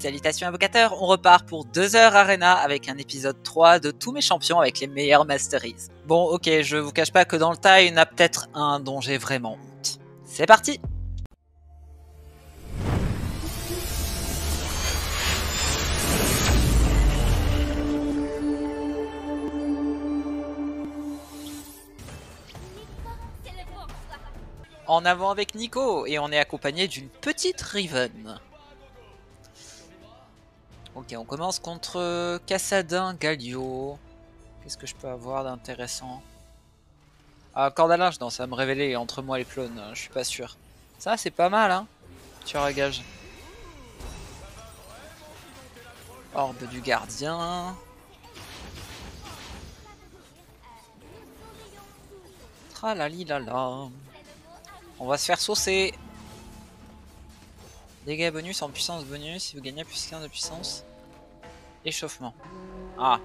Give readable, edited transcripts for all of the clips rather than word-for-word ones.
Salutations invocateurs, on repart pour 2 heures Arena avec un épisode 3 de tous mes champions avec les meilleurs masteries. Bon ok, je vous cache pas que dans le tas il y en a peut-être un dont j'ai vraiment honte. C'est parti! En avant avec Nico, et on est accompagné d'une petite Riven. Ok, on commence contre Kassadin, Galio. Qu'est-ce que je peux avoir d'intéressant? Ah, corde à linge, non, ça va me révéler entre moi et les clones, je suis pas sûr. Ça, c'est pas mal, hein? Tueur à gage. Orbe du gardien. Tralalilala. On va se faire saucer. Dégâts bonus en puissance bonus. Si vous gagnez plus 15 de puissance. Échauffement. Ah.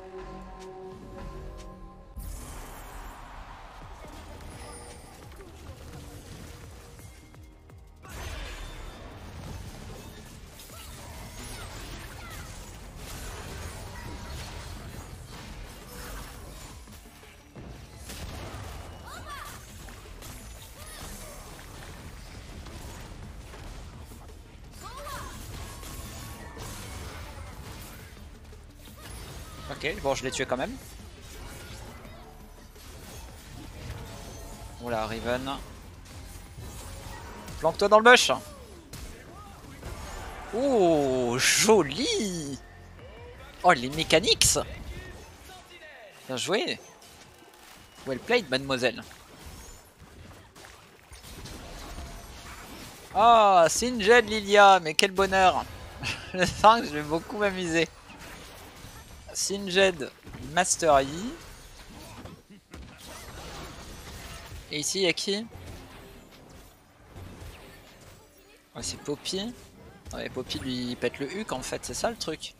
Ok, bon je l'ai tué quand même. Oula Riven. Planque-toi dans le bush. Oh joli. Oh les mécaniques. Bien joué. Well played mademoiselle. Oh Singed Lilia, mais quel bonheur. Je sens que je vais beaucoup m'amuser. Singed, Master Yi. Et ici, il y a qui? Oh, c'est Poppy. Ouais, Poppy lui pète le huc en fait, c'est ça le truc.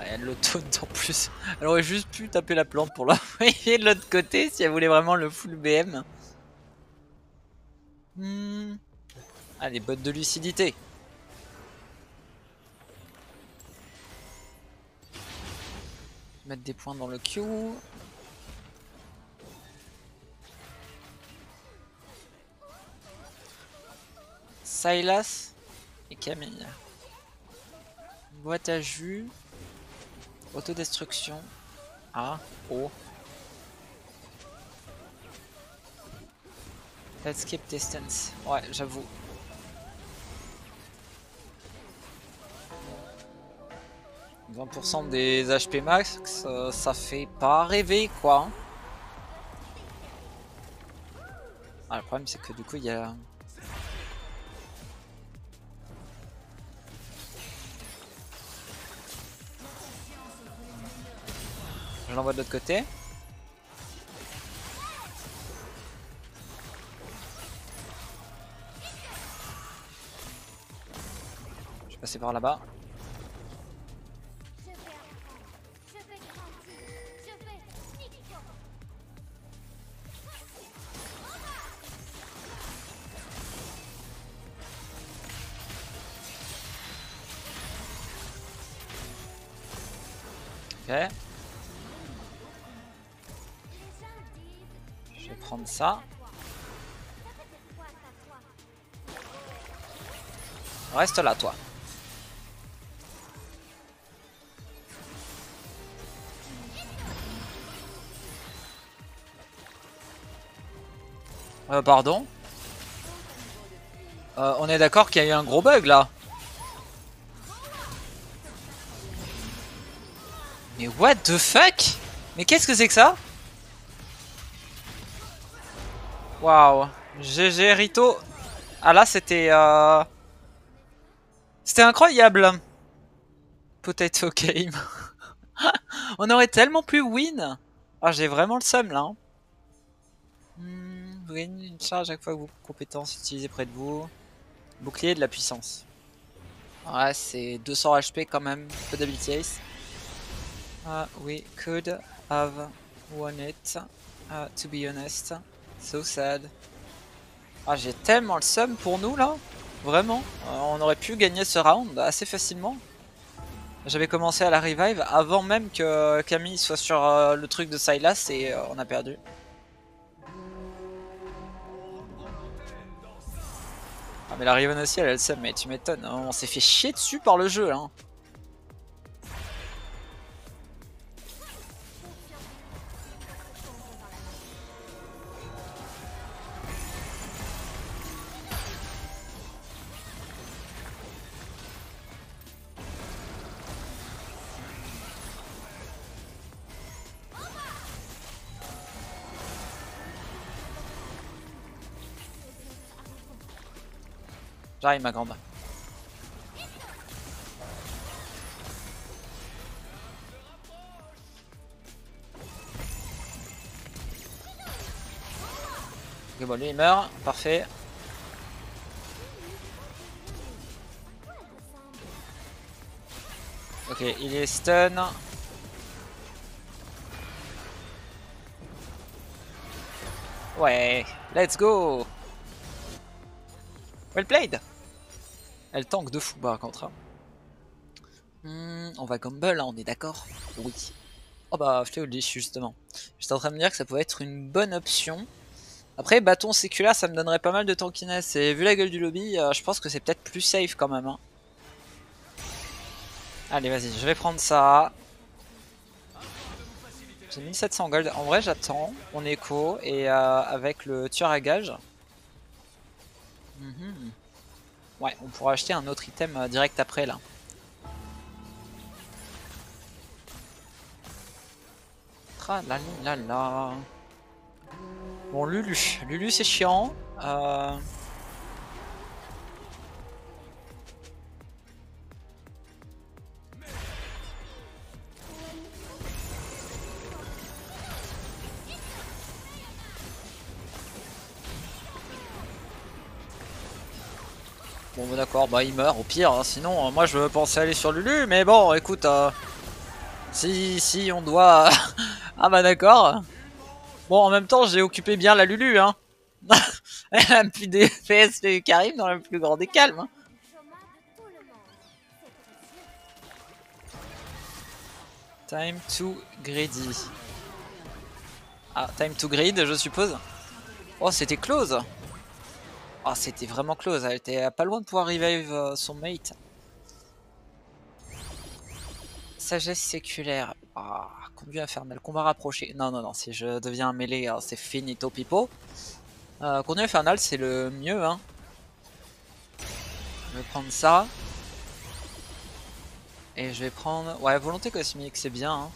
Ouais, elle l'automne en plus. Elle aurait juste pu taper la plante pour l'envoyer de l'autre côté si elle voulait vraiment le full BM. Ah, les bottes de lucidité. Mettre des points dans le Q. Sylas et Camille. Boîte à jus. Autodestruction. Ah, oh. Let's keep distance. Ouais, j'avoue. « 20% des HP max, ça fait pas rêver, quoi. » Ah, le problème, c'est que du coup, il y a... Je l'envoie de l'autre côté. Je vais passer par là-bas. Je vais prendre ça. Reste là, toi. Pardon. On est d'accord qu'il y a eu un gros bug là. Mais what the fuck? Mais qu'est-ce que c'est que ça? Waouh. GG Rito. Ah là c'était... C'était incroyable. Potato game. On aurait tellement pu win. Ah j'ai vraiment le seum là. Vous gagnez une charge à chaque fois que vos compétences utilisées près de vous. Bouclier de la puissance. Ouais c'est 200 HP quand même. Peu d'habilité ace. We could have won it, to be honest. So sad. Ah, j'ai tellement le seum pour nous, là. Vraiment, on aurait pu gagner ce round assez facilement. J'avais commencé à la revive avant même que Camille soit sur le truc de Sylas et on a perdu. Ah mais la Riven aussi elle a le seum, mais tu m'étonnes, on s'est fait chier dessus par le jeu hein. J'arrive ma grande. Ok bon lui il meurt, parfait. Ok il est stun. Ouais, let's go. Well played. Elle tank de fou par contre. On va gamble, hein, on est d'accord? Oui. Oh bah je te le dis justement. J'étais en train de me dire que ça pouvait être une bonne option. Après bâton séculaire ça me donnerait pas mal de tankiness. Et vu la gueule du lobby, je pense que c'est peut-être plus safe quand même. Hein. Allez vas-y, je vais prendre ça. J'ai 1700 gold. En vrai j'attends, on écho et avec le tueur à gage. Ouais, on pourra acheter un autre item direct après là. Tralalala. Bon, Lulu c'est chiant. Bon d'accord, bah il meurt au pire, hein. Sinon moi je pensais aller sur Lulu, mais bon écoute, si on doit... ah bah d'accord. Bon en même temps j'ai occupé bien la Lulu, hein. Elle a plus des FPS qui arrivent dans le plus grand des calmes. Hein. Time to greedy. Ah, time to greed je suppose. Oh c'était close. Oh, c'était vraiment close, elle était pas loin de pouvoir revive son mate. Sagesse séculaire. Ah, conduit infernal, combat rapproché. Non, si je deviens mêlé, c'est finito pipo. Conduit infernal, c'est le mieux. Hein. Je vais prendre ça. Et je vais prendre... Ouais, volonté cosmique, c'est bien. Hein.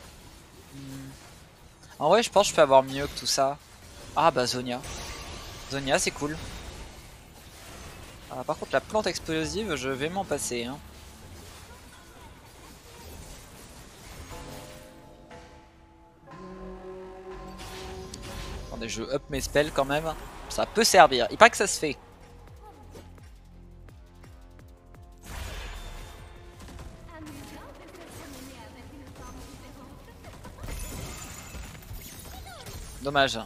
En vrai, je pense que je peux avoir mieux que tout ça. Ah bah Zhonya. Zhonya, c'est cool. Ah, par contre la plante explosive je vais m'en passer hein. Attendez je up mes spells quand même. Ça peut servir, il paraît que ça se fait. Dommage.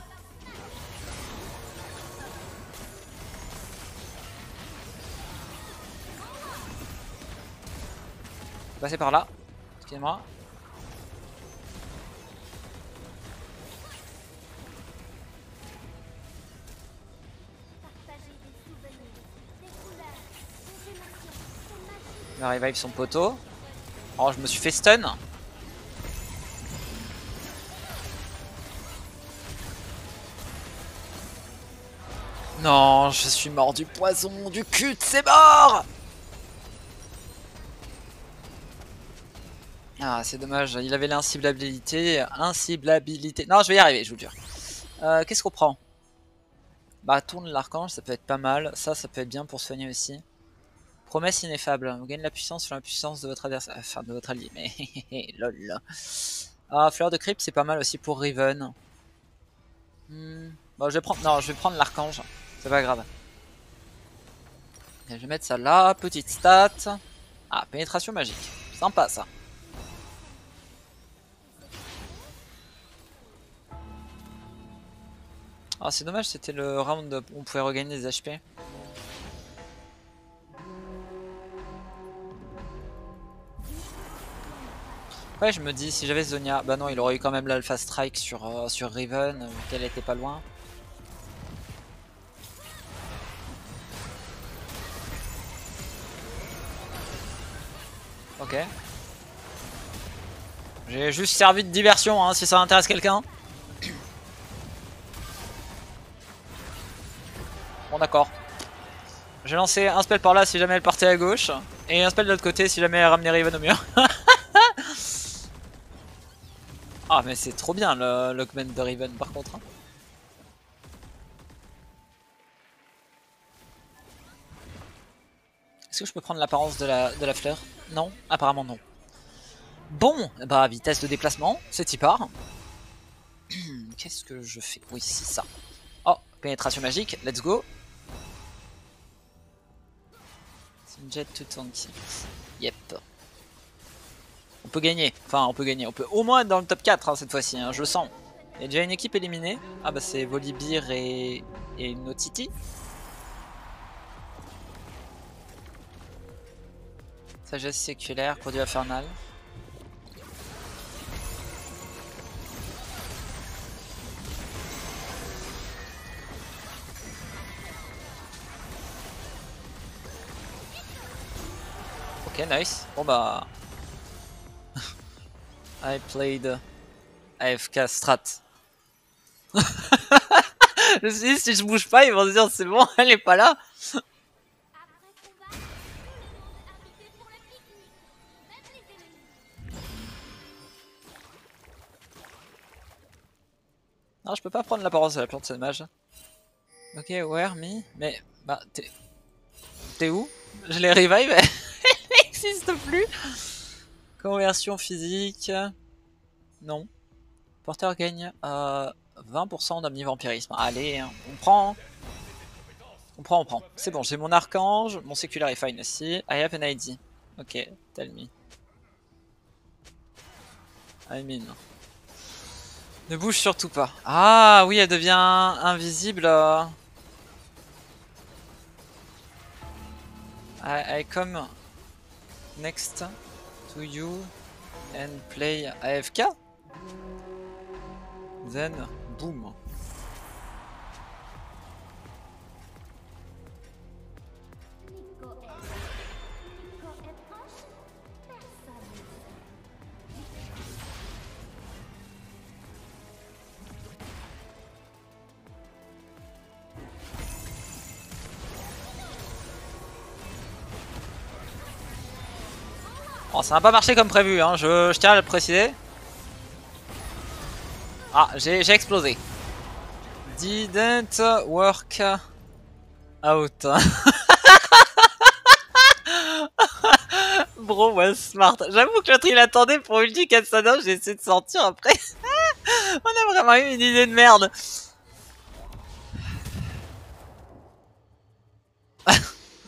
Passer par là, excusez-moi. Il va revive son poteau. Oh, je me suis fait stun. Non, je suis mort du poison, du cul, c'est mort! Ah c'est dommage, il avait l'inciblabilité, non je vais y arriver, je vous le jure. Qu'est-ce qu'on prend? Bâton de l'archange, ça peut être pas mal, ça peut être bien pour soigner aussi. Promesse ineffable, vous gagnez la puissance sur la puissance de votre adversaire, enfin de votre allié, mais lol. Ah fleur de crypte c'est pas mal aussi pour Riven. Bon je vais prendre, non je vais prendre l'archange, c'est pas grave. Et je vais mettre ça là, petite stat. Ah pénétration magique, sympa ça. Ah c'est dommage, c'était le round où on pouvait regagner des HP. Ouais, je me dis, si j'avais Zhonya, bah non, il aurait eu quand même l'Alpha Strike sur Riven, qu'elle était pas loin. Ok. J'ai juste servi de diversion, hein, si ça intéresse quelqu'un. Bon, d'accord. J'ai lancé un spell par là si jamais elle partait à gauche. Et un spell de l'autre côté si jamais elle ramenait Riven au mur. Ah mais c'est trop bien le l'augment de Riven par contre. Est-ce que je peux prendre l'apparence de la fleur? Non, apparemment non. Bon, bah vitesse de déplacement, c'est y part. Qu'est-ce que je fais? Oui, c'est ça. Oh, pénétration magique, let's go. Jet to tanky. Yep. On peut gagner. Enfin, on peut gagner. On peut au moins être dans le top 4 hein, cette fois-ci. Hein, je le sens. Il y a déjà une équipe éliminée. Ah bah c'est Volibear et Notiti. Sagesse séculaire, produit infernal. Ok, nice. Bon bah... I played AFK strat. Je me suis dit, si je bouge pas, ils vont se dire c'est bon, elle est pas là. Non, je peux pas prendre l'apparence de la plante, c'est dommage. Ok, where me? Mais, bah, t'es où? Je les revive. N'existe plus. Conversion physique. Non. Porteur gagne 20% d'omnivampirisme. Allez, on prend. On prend, on prend. C'est bon, j'ai mon archange, mon séculaire est fine aussi. I have an ID. Ok, tell me. I mean. Ne bouge surtout pas. Ah oui, elle devient invisible. I come next to you and play AFK, then boom. Oh, ça n'a pas marché comme prévu, hein. Je tiens à le préciser. Ah, j'ai explosé. Didn't work out. Bro was smart. J'avoue que l'autre il attendait pour ulti Kassadin, j'ai essayé de sortir après. On a vraiment eu une idée de merde.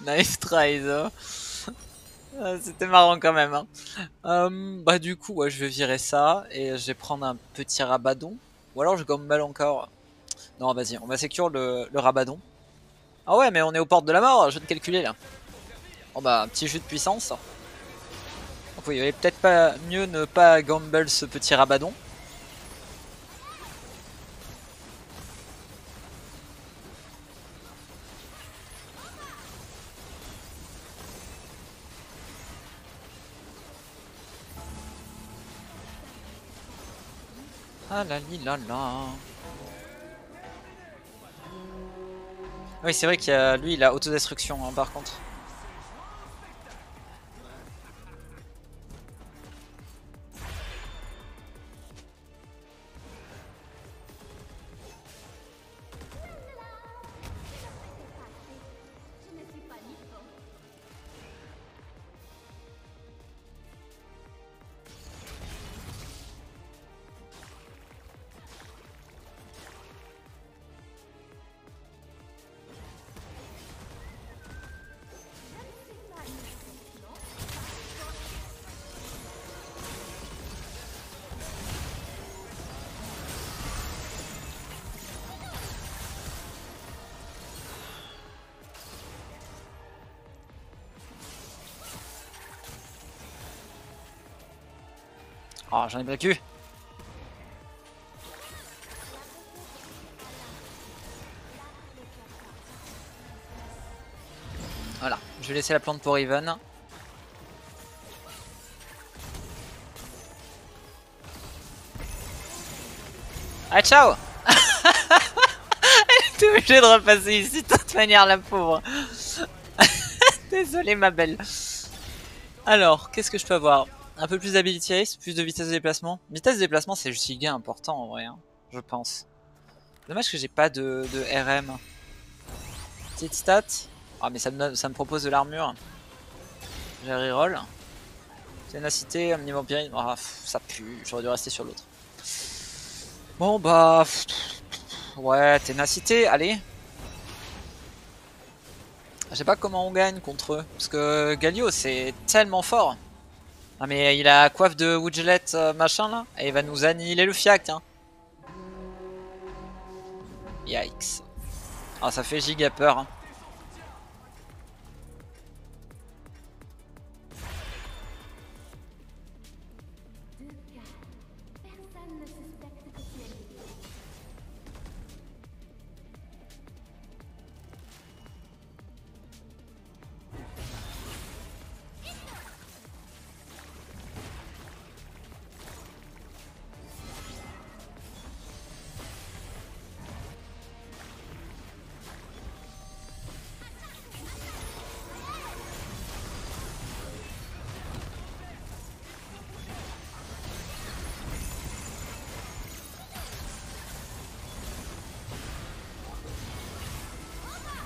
Nice try though. C'était marrant quand même. Hein. Bah du coup, ouais, je vais virer ça et je vais prendre un petit rabadon. Ou alors je gamble encore. Non, vas-y, on va sécure le rabadon. Ah ouais, mais on est aux portes de la mort, je viens de calculer là. Bon bah, un petit jus de puissance. Donc oui, il valait peut-être pas mieux ne pas gamble ce petit rabadon. Ah la la la. Oui c'est vrai qu'il y a lui il a autodestruction hein, par contre. Oh, j'en ai pas le cul. Voilà, je vais laisser la plante pour Riven. Ah, ciao. Elle était obligée de repasser ici de toute manière, la pauvre. Désolée, ma belle. Alors, qu'est-ce que je peux avoir? Un peu plus d'ability race, plus de vitesse de déplacement. Vitesse de déplacement, c'est juste hyper important en vrai, hein, je pense. Dommage que j'ai pas de RM. Petite stat. Ah, mais ça me propose de l'armure. J'ai reroll. Ténacité, omnivampirisme. Ah, ça pue, j'aurais dû rester sur l'autre. Bon, bah. Ouais, ténacité, allez. Je sais pas comment on gagne contre eux. Parce que Galio, c'est tellement fort. Ah, mais il a coiffe de Woodgelet machin là. Et il va nous annihiler le fiac, hein. Yikes. Ah, ça fait giga peur, hein.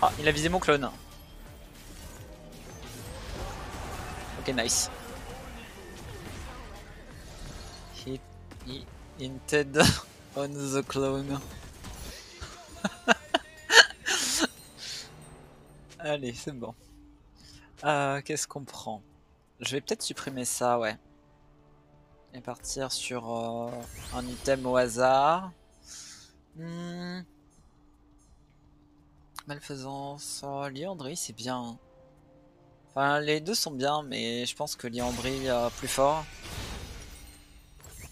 Ah, il a visé mon clone. Ok, nice. He hinted on the clone. Allez, c'est bon. Qu'est-ce qu'on prend? Je vais peut-être supprimer ça, ouais. Et partir sur un item au hasard. Malfaisance, Liandry c'est bien. Enfin les deux sont bien mais je pense que Liandry plus fort.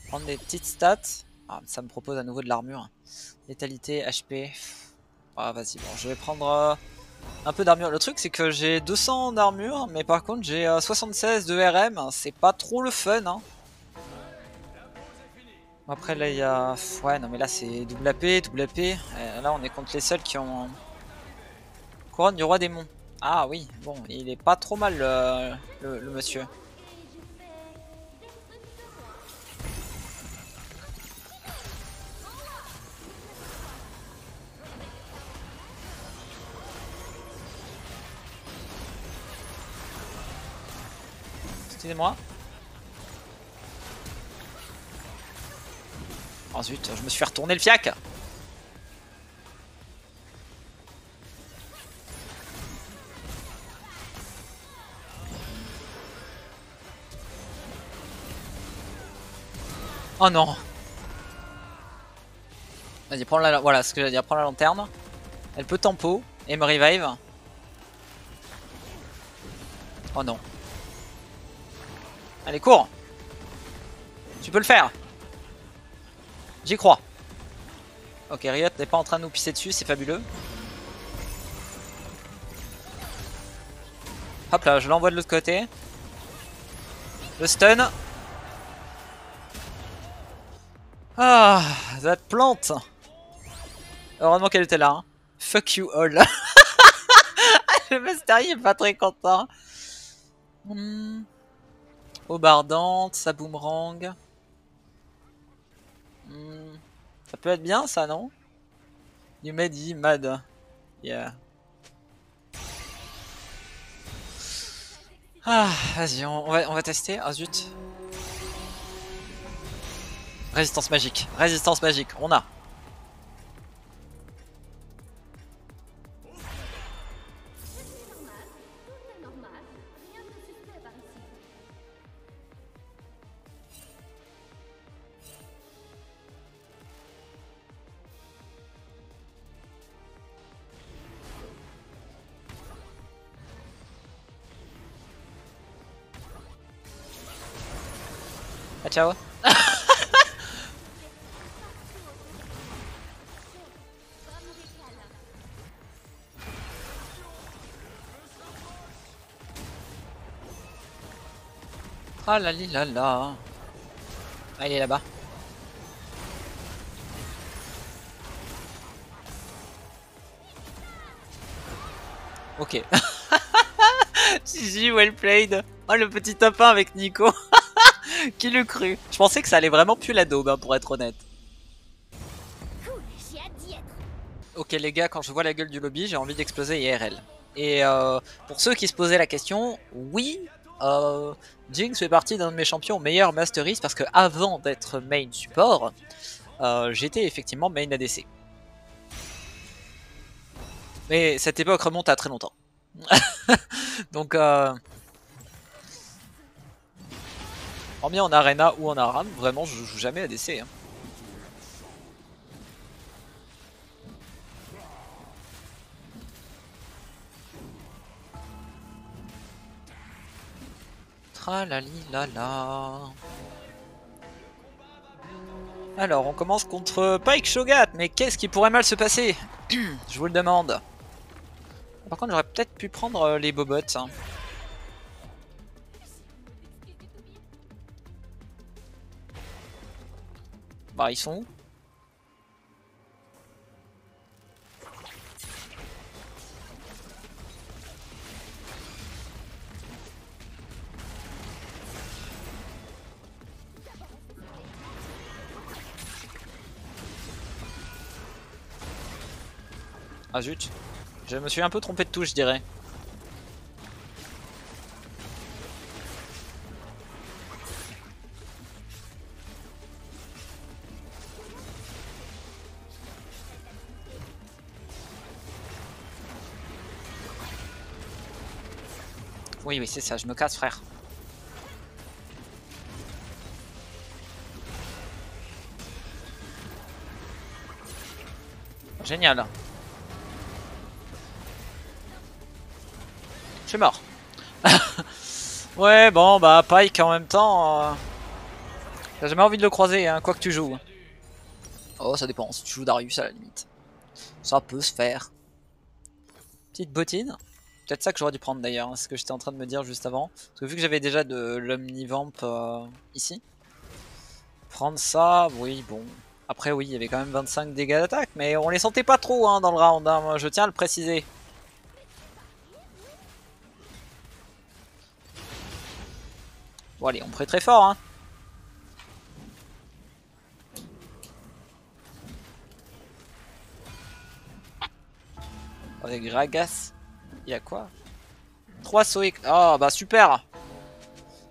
Prendre des petites stats. Ah, ça me propose à nouveau de l'armure. Létalité, HP. Ah vas-y bon je vais prendre un peu d'armure. Le truc c'est que j'ai 200 d'armure mais par contre j'ai 76 de RM. C'est pas trop le fun, hein. Après là il y a... Ouais non mais là c'est double AP, double AP. Et là on est contre les seuls qui ont... Couronne du roi des monts. Ah oui, bon, il est pas trop mal le monsieur. Excusez-moi. Oh zut, je me suis fait retourner le fiac. Oh non! Vas-y, prends la... Voilà, ce que j'allais dire, prends la lanterne. Elle peut tempo et me revive. Oh non. Allez, cours! Tu peux le faire! J'y crois. Ok, Riot n'est pas en train de nous pisser dessus, c'est fabuleux. Hop là, je l'envoie de l'autre côté. Le stun. Ah, la plante. Heureusement qu'elle était là. Hein. Fuck you all. Le Master Yi est pas très content. Aubardante, sa boomerang. Ça peut être bien ça, non? You made me mad. Yeah. Ah, vas-y, on va tester. Ah zut. Résistance magique, on a. Ah, ciao. Ah la la la. Ah, il est là-bas. Ok. GG, well played. Oh, le petit top 1 avec Nico. Qui l'eût cru? Je pensais que ça allait vraiment puer la daube, hein, pour être honnête. Ok les gars, quand je vois la gueule du lobby, j'ai envie d'exploser IRL. Et pour ceux qui se posaient la question, oui, Jinx fait partie d'un de mes champions meilleurs Master Yi, parce que avant d'être main support, j'étais effectivement main ADC. Mais cette époque remonte à très longtemps. Donc en bien en arena ou en ARAM, vraiment je joue jamais ADC hein. Tralalilala. Alors on commence contre Pike Cho'Gath, mais qu'est-ce qui pourrait mal se passer? Je vous le demande. Par contre, j'aurais peut-être pu prendre les bobottes. Hein. Bah, ils sont où? Ah zut! Je me suis un peu trompé de touche, je dirais. Oui, oui, c'est ça, je me casse, frère. Génial. Je suis mort. Ouais, bon, bah, Pike en même temps. J'ai jamais envie de le croiser, hein, quoi que tu joues. Oh, ça dépend. Si tu joues Darius, à la limite, ça peut se faire. Petite bottine. Peut-être ça que j'aurais dû prendre d'ailleurs, hein, ce que j'étais en train de me dire juste avant. Parce que vu que j'avais déjà de l'Omnivamp ici, prendre ça, oui, bon. Après, oui, il y avait quand même 25 dégâts d'attaque, mais on les sentait pas trop hein, dans le round, hein, moi, je tiens à le préciser. Bon allez, on prête très fort hein. Avec Gragas, il y a quoi? 3 sauts. Oh bah super.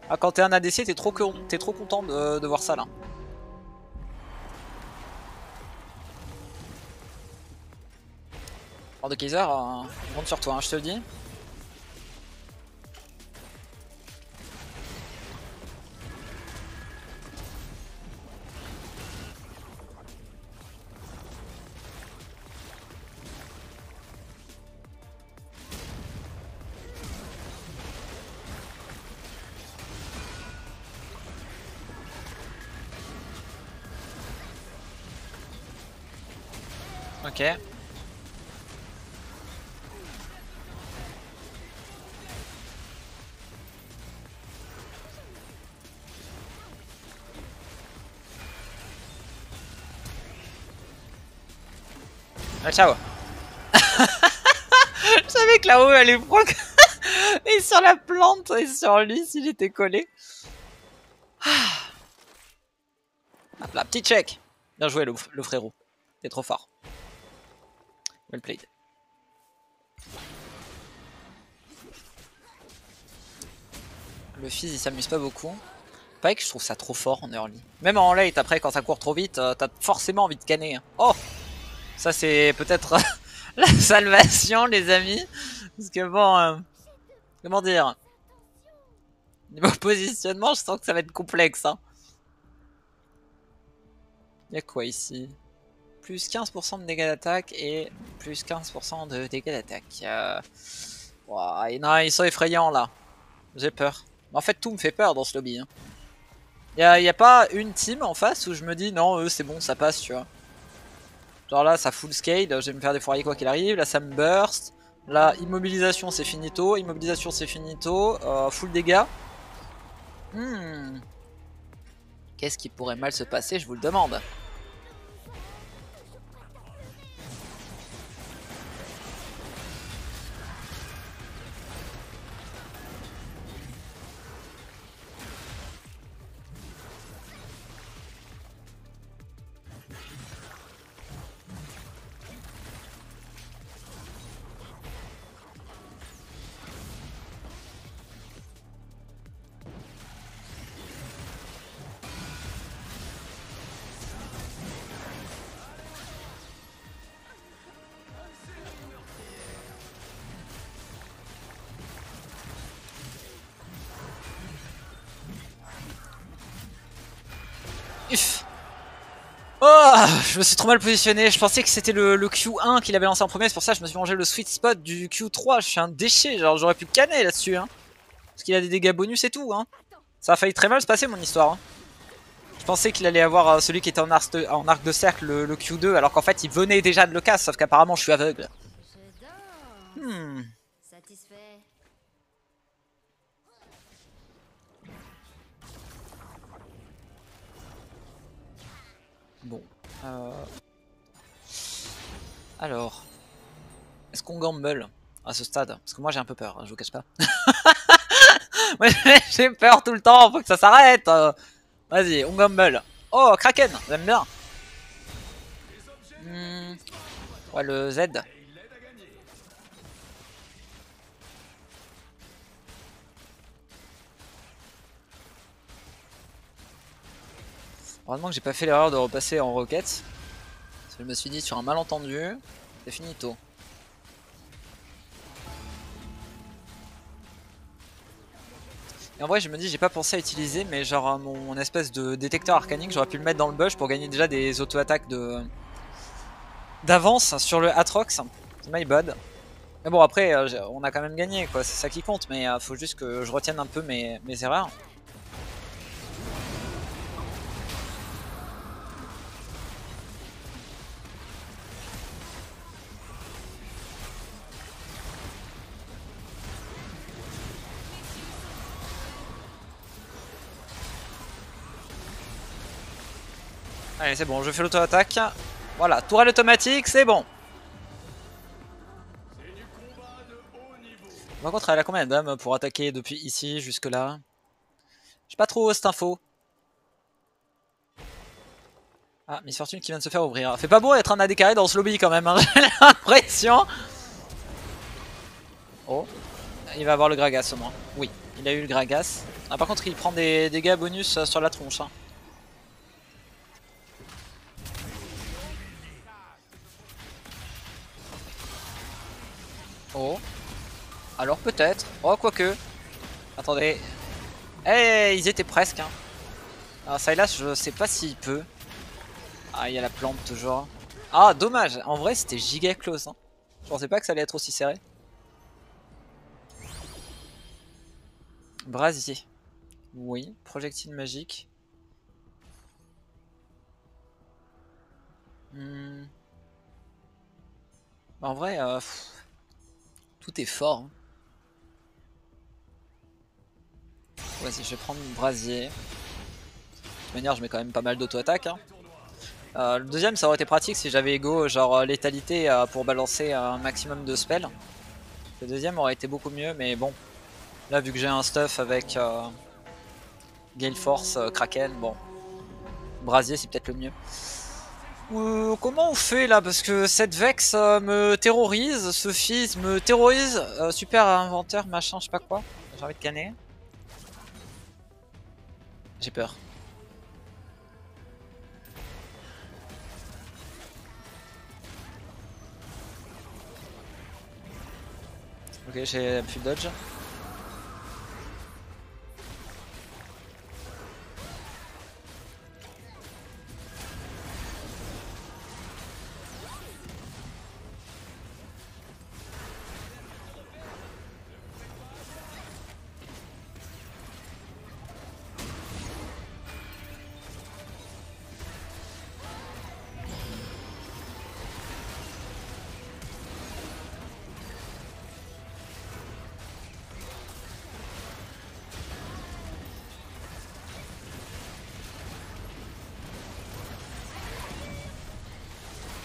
Ah quand t'es un ADC, t'es trop content de voir ça là. Mordekaiser, monte sur toi, hein, je te le dis. Ok. Ah, ciao. Je savais que là-haut elle est proc. Et sur la plante et sur lui s'il était collé. Hop là, petit check. Bien joué le frérot. T'es trop fort. Well played. Le fils il s'amuse pas beaucoup. Pike je trouve ça trop fort en early. Même en late après quand ça court trop vite, t'as forcément envie de canner. Oh! Ça c'est peut-être la salvation les amis. Parce que bon, comment dire? Niveau positionnement je sens que ça va être complexe. Hein. Y'a quoi ici? Plus 15% de dégâts d'attaque et plus 15% de dégâts d'attaque. Wow, ils sont effrayants là. J'ai peur. En fait, tout me fait peur dans ce lobby. Hein. Y a pas une team en face où je me dis non, eux c'est bon, ça passe, tu vois. Genre là, ça full scale, je vais me faire des foiriers quoi qu'il arrive. Là, ça me burst. Là, immobilisation c'est finito. Full dégâts. Qu'est-ce qui pourrait mal se passer, je vous le demande. Je me suis trop mal positionné, je pensais que c'était le Q1 qu'il avait lancé en premier, c'est pour ça que je me suis mangé le sweet spot du Q3, je suis un déchet, genre j'aurais pu canner là-dessus, hein. Parce qu'il a des dégâts bonus et tout, hein. Ça a failli très mal se passer mon histoire, hein. Je pensais qu'il allait avoir celui qui était en arc de cercle, le Q2, alors qu'en fait il venait déjà de le casse, sauf qu'apparemment je suis aveugle. Bon. Alors, est-ce qu'on gamble à ce stade? Parce que moi j'ai un peu peur, hein, je vous cache pas. Moi j'ai peur tout le temps, faut que ça s'arrête. Vas-y, on gamble. Oh, Kraken, j'aime bien. Ouais, le Z. Heureusement que j'ai pas fait l'erreur de repasser en roquette. Parce que je me suis dit sur un malentendu, c'est finito. Et en vrai je me dis j'ai pas pensé à utiliser, mais genre mon espèce de détecteur arcanique j'aurais pu le mettre dans le bush pour gagner déjà des auto-attaques d'avance sur le Atrox. C'est my bad. Mais bon après on a quand même gagné quoi, c'est ça qui compte, mais faut juste que je retienne un peu mes erreurs. Allez c'est bon, je fais l'auto-attaque, voilà, tourelle automatique, c'est bon. Par contre elle a combien de dames pour attaquer depuis ici jusque là? J'ai pas trop cette info. Ah, Miss Fortune qui vient de se faire ouvrir. Fait pas beau être un AD carré dans ce lobby quand même, hein, j'ai l'impression. Oh, il va avoir le Gragas au moins, oui, il a eu le Gragas. Ah par contre il prend des dégâts bonus sur la tronche, hein. Oh, alors peut-être. Oh, quoique. Attendez. Eh, hey, ils étaient presque. Hein. Alors, Sylas, je sais pas s'il peut. Ah, il y a la plante toujours. Ah, dommage. En vrai, c'était giga close. Hein. Je pensais pas que ça allait être aussi serré. Brasier. Oui, projectile magique. En vrai, tout est fort. Vas-y, je vais prendre une brasier. De toute manière, je mets quand même pas mal d'auto-attaque. Hein. Le deuxième, ça aurait été pratique si j'avais ego, genre létalité pour balancer un maximum de spells. Le deuxième aurait été beaucoup mieux, mais bon. Là, vu que j'ai un stuff avec Gale Force, Kraken, bon. Brasier, c'est peut-être le mieux. Comment on fait là? Parce que cette Vex me terrorise, ce fils me terrorise, super inventeur, machin, je sais pas quoi, j'ai envie de canner. J'ai peur. Ok, j'ai plus de dodge.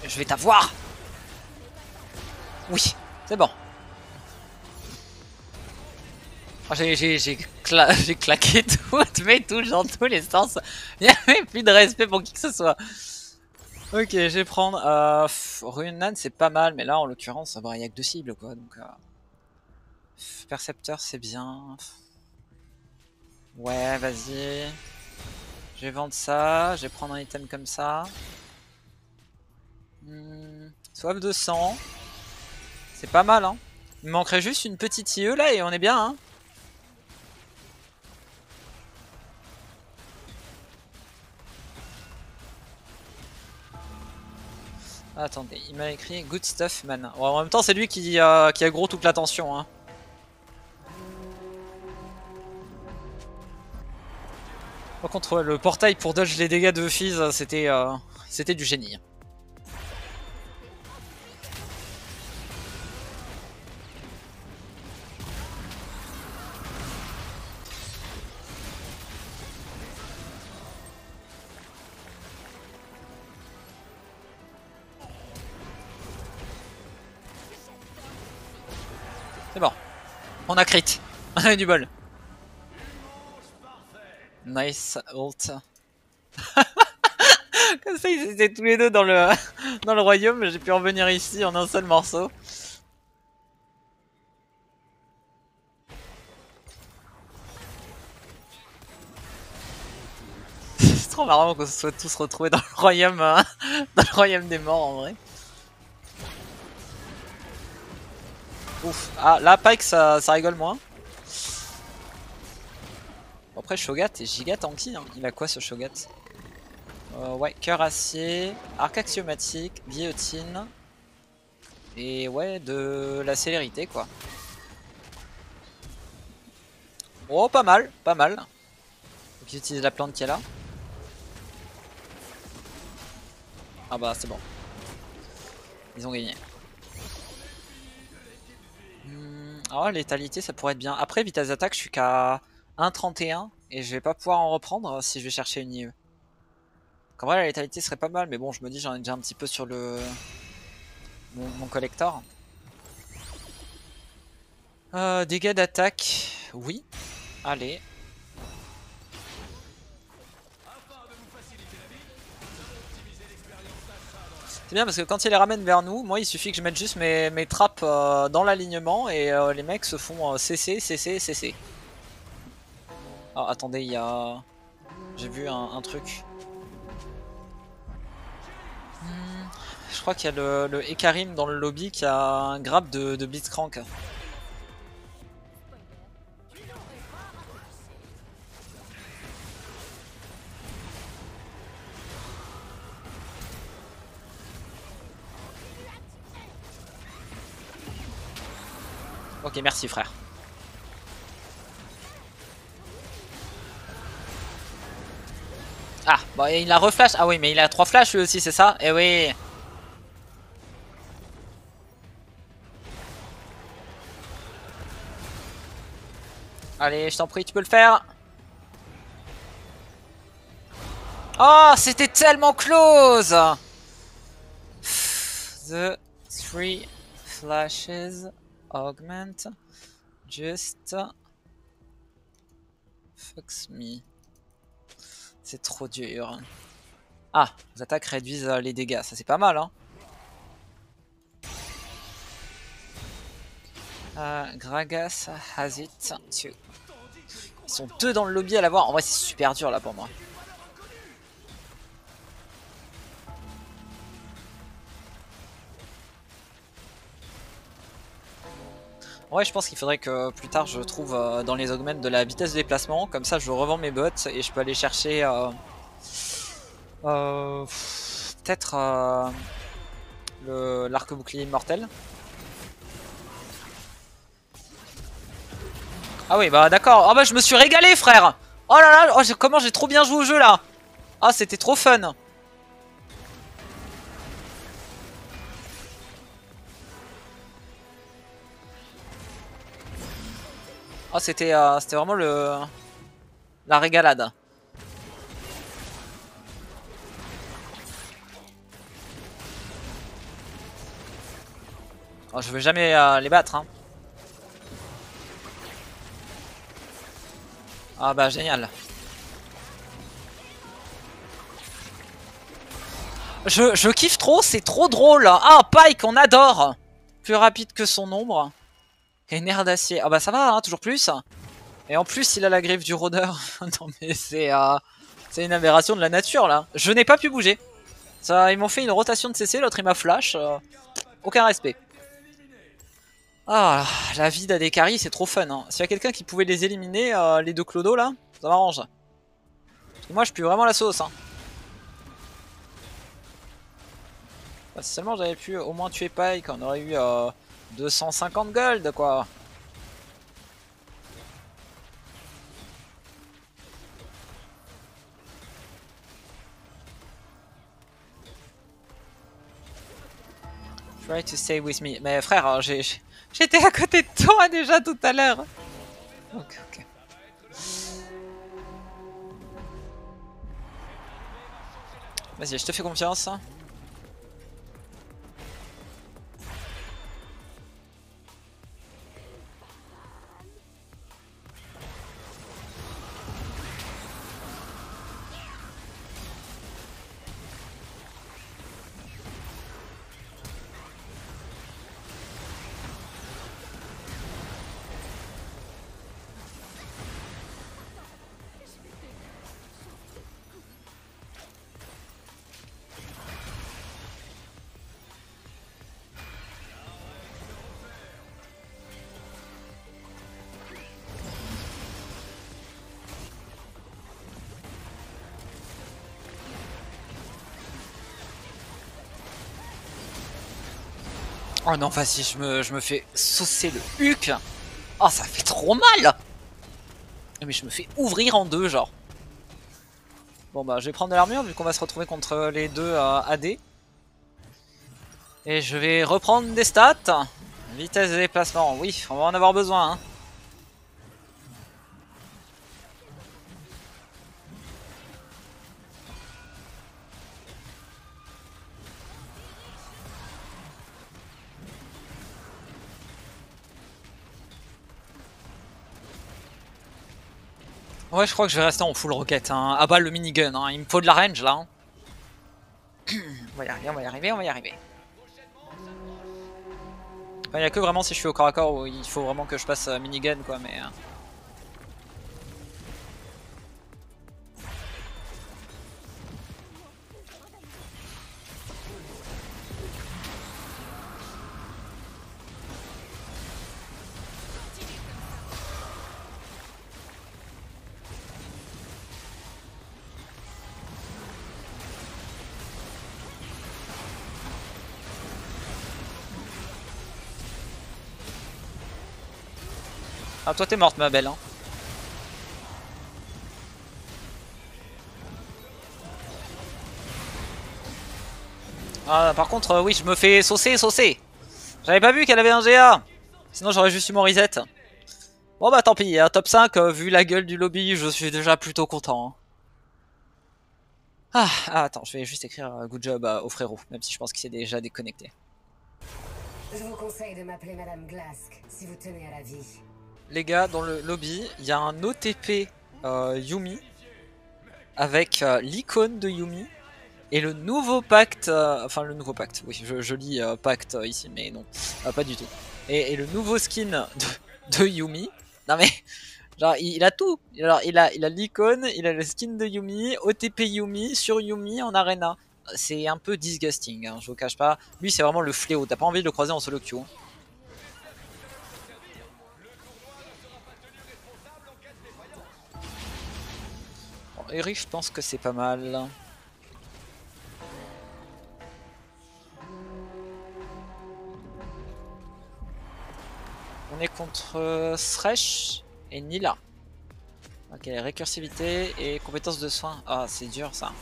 Je vais t'avoir. Oui, c'est bon. Oh, j'ai claqué toutes mes touches dans tous les sens. Il n'y avait plus de respect pour qui que ce soit. Ok, je vais prendre... Runan, c'est pas mal, mais là, en l'occurrence, il n'y a que deux cibles, quoi. Donc, Percepteur, c'est bien. Ouais, vas-y. Je vais vendre ça. Je vais prendre un item comme ça. Soif de sang. C'est pas mal, hein. Il manquerait juste une petite IE, là, et on est bien, hein. Attendez, il m'a écrit good stuff man. Bon, en même temps, c'est lui qui aggro toute l'attention. Hein. Par contre, le portail pour dodge les dégâts de Fizz, c'était du génie. On a crit, on a eu du bol. Nice ult. Comme ça ils étaient tous les deux dans le royaume, j'ai pu revenir ici en un seul morceau. C'est trop marrant qu'on se soit tous retrouvés dans le royaume des morts en vrai. Ouf, ah là Pike ça rigole moins. Après Cho'Gath est giga tanky, hein. Il a quoi ce Cho'Gath? Ouais, cœur acier, arc axiomatique, guillotine. Et ouais, de la célérité quoi. Oh pas mal, pas mal. Faut qu'il utilise la plante qui est là. Ah bah c'est bon. Ils ont gagné. Ah, létalité ça pourrait être bien. Après vitesse d'attaque je suis qu'à 1.31 et je vais pas pouvoir en reprendre si je vais chercher une IE. En vrai la létalité serait pas mal mais bon je me dis j'en ai déjà un petit peu sur le mon collector. Dégâts d'attaque, oui. Allez. C'est bien parce que quand il les ramène vers nous, moi il suffit que je mette juste mes trappes dans l'alignement et les mecs se font CC. Ah attendez, il y a... J'ai vu un truc. Je crois qu'il y a le Ekarim dans le lobby qui a un grab de Blitzcrank. Ok, merci frère. Ah, bon, il a reflash. Ah oui, mais il a 3 flashs lui aussi, c'est ça? Eh oui. Allez, je t'en prie, tu peux le faire. Oh, c'était tellement close. The 3 flashes... Augment, just fucks me. C'est trop dur. Ah, les attaques réduisent les dégâts, ça c'est pas mal hein. Gragas has it too. Ils sont deux dans le lobby à l'avoir, en vrai c'est super dur là pour moi. Ouais, je pense qu'il faudrait que plus tard je trouve dans les augments de la vitesse de déplacement. Comme ça, je revends mes bots et je peux aller chercher peut-être l'arc bouclier immortel. Ah oui, bah d'accord. Ah bah je me suis régalé, frère. Oh là là, oh, comment j'ai trop bien joué au jeu là. Ah, c'était trop fun. Oh, c'était vraiment la régalade. Oh, je vais jamais les battre. Hein. Ah bah génial. Je kiffe trop, c'est trop drôle. Ah, Pike, on adore. Plus rapide que son ombre. Et nerf d'acier. Ah bah ça va, hein, toujours plus. Et en plus, il a la griffe du rôdeur. Non mais c'est une aberration de la nature là. Je n'ai pas pu bouger. Ça, ils m'ont fait une rotation de CC, l'autre il m'a flash. Aucun respect. Ah, la vie d'AD carry, c'est trop fun. Hein. S'il y a quelqu'un qui pouvait les éliminer, les deux clodos là, ça m'arrange. Moi, je pue vraiment la sauce. Hein. Bah, si seulement j'avais pu au moins tuer Pike, on aurait eu 250 gold quoi. Try to stay with me. Mais frère, j'étais à côté de toi déjà tout à l'heure. Ok, ok. Vas-y, je te fais confiance. Oh non, vas-y, je me fais saucer le huc. Oh, ça fait trop mal. Mais je me fais ouvrir en deux, genre. Bon, bah, je vais prendre de l'armure, vu qu'on va se retrouver contre les deux AD. Et je vais reprendre des stats. Vitesse de déplacement, oui, on va en avoir besoin. Hein. Ouais, je crois que je vais rester en full roquette, hein. À bas le minigun, hein. Il me faut de la range là. Hein. On va y arriver, on va y arriver, on va y arriver. Enfin, il n'y a que vraiment si je suis au corps à corps où il faut vraiment que je passe minigun quoi, mais... Ah, toi t'es morte ma belle hein. Ah, par contre oui, je me fais saucer. J'avais pas vu qu'elle avait un GA. Sinon j'aurais juste eu mon reset. Bon bah tant pis, hein, top 5, vu la gueule du lobby, je suis déjà plutôt content. Hein. Ah, attends, je vais juste écrire good job au frérot, même si je pense qu'il s'est déjà déconnecté. Je vous conseille de m'appeler Madame Glask si vous tenez à la vie. Les gars, dans le lobby, il y a un OTP Yuumi avec l'icône de Yuumi et le nouveau pacte, enfin le nouveau pacte, oui je lis pacte ici mais non, pas du tout. Et le nouveau skin de Yuumi, non mais genre il a tout, alors, il a l'icône, il a le skin de Yuumi, OTP Yuumi sur Yuumi en arena. C'est un peu disgusting, hein, je vous cache pas, lui c'est vraiment le fléau, t'as pas envie de le croiser en solo queue. Hein. Eric, je pense que c'est pas mal. On est contre Thresh et Nilah. Ok, récursivité et compétence de soin. Ah, c'est dur ça.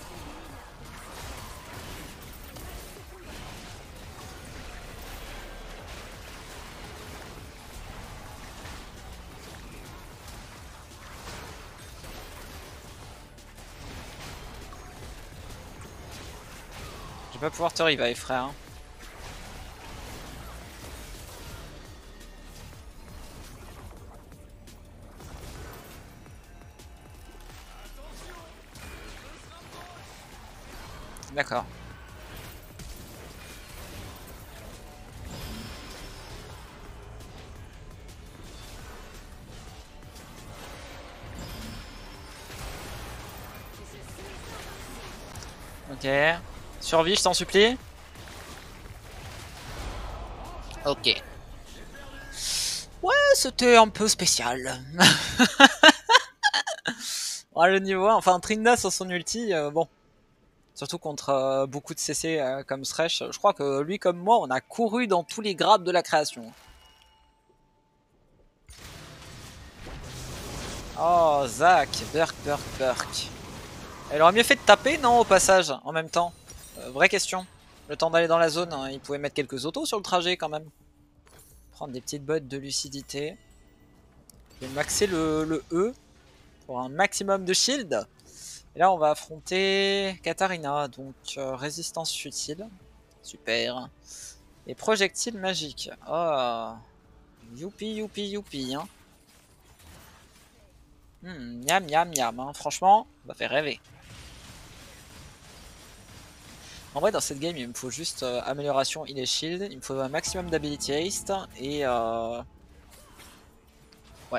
Je vais pas pouvoir te revive frère. D'accord. Ok. Survie, je t'en supplie. Ok. Ouais, c'était un peu spécial. Ouais, le niveau 1, enfin Trinda sur son ulti, bon. Surtout contre beaucoup de CC comme Thresh. Je crois que lui comme moi, on a couru dans tous les grappes de la création. Oh, Zach, Burk. Elle aurait mieux fait de taper, non, au passage, en même temps. Vraie question. Le temps d'aller dans la zone, hein, il pouvait mettre quelques autos sur le trajet quand même. Prendre des petites bottes de lucidité. Je vais maxer le E pour un maximum de shield. Et là on va affronter Katarina, donc résistance futile. Super. Et projectile magique. Oh. Youpi hein. Miam hein. Franchement, ça fait rêver. En vrai dans cette game il me faut juste amélioration heal et shield, il me faut un maximum d'ability haste et ouais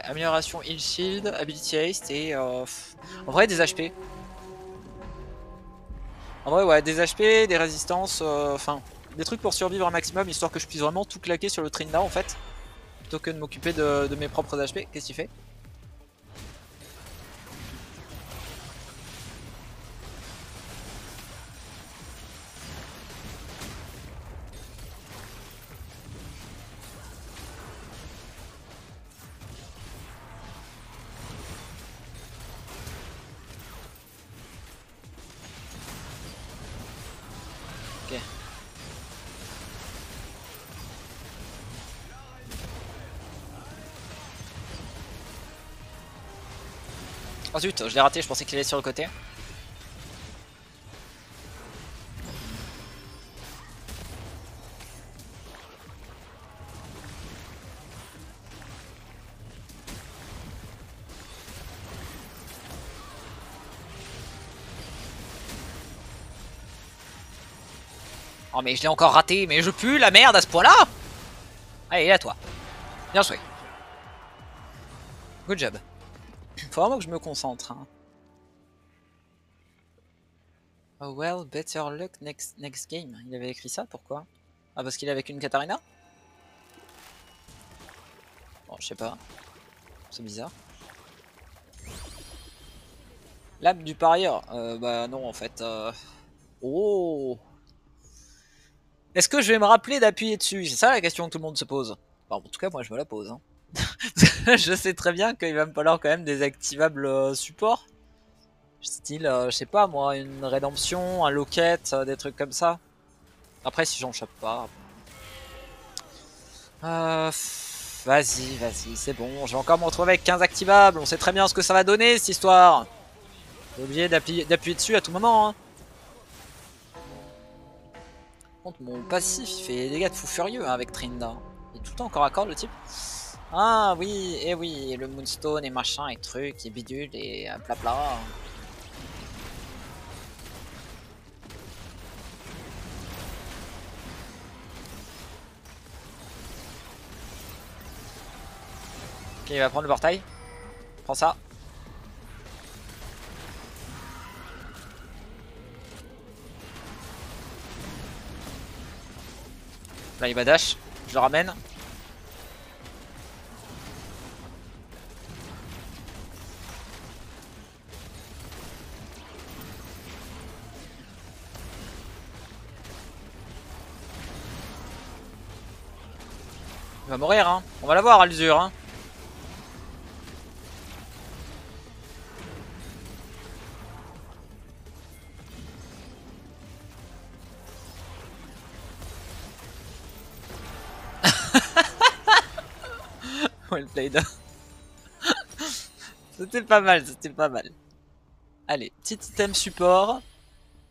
amélioration heal shield, ability haste et en vrai des HP. En vrai ouais des HP, des résistances, enfin des trucs pour survivre un maximum histoire que je puisse vraiment tout claquer sur le Trinda en fait. Plutôt que de m'occuper de mes propres HP, qu'est-ce qu'il fait? Oh zut, je l'ai raté, je pensais qu'il allait sur le côté. Oh mais je l'ai encore raté, mais je pue la merde à ce point-là. Allez, à toi. Bien joué. Good job. Faut vraiment que je me concentre. Hein. Oh well, better luck next game. Il avait écrit ça, pourquoi? Ah, parce qu'il est avec une Katarina? Bon, je sais pas. C'est bizarre. L'âme du parieur. Bah non, en fait. Oh! Est-ce que je vais me rappeler d'appuyer dessus? C'est ça la question que tout le monde se pose. Enfin, en tout cas, moi je me la pose. Hein. Je sais très bien qu'il va me falloir quand même des activables supports. Style, je sais pas moi, une rédemption, un locket, des trucs comme ça. Après, si j'en chope pas. Vas-y, c'est bon. Je vais encore me retrouver avec 15 activables. On sait très bien ce que ça va donner cette histoire. J'ai oublié d'appuyer dessus à tout moment. Hein. Par contre, mon passif il fait des dégâts de fou furieux hein, avec Trinda. Il est tout le temps encore à corps le type. Ah oui, et oui, et le Moonstone et machin et truc et bidule et blabla. Ok, il va prendre le portail. Prends ça. Là il va dash, je le ramène. Il va mourir hein, on va l'avoir à l'usure hein. Well played. C'était pas mal, c'était pas mal. Allez, petit item support.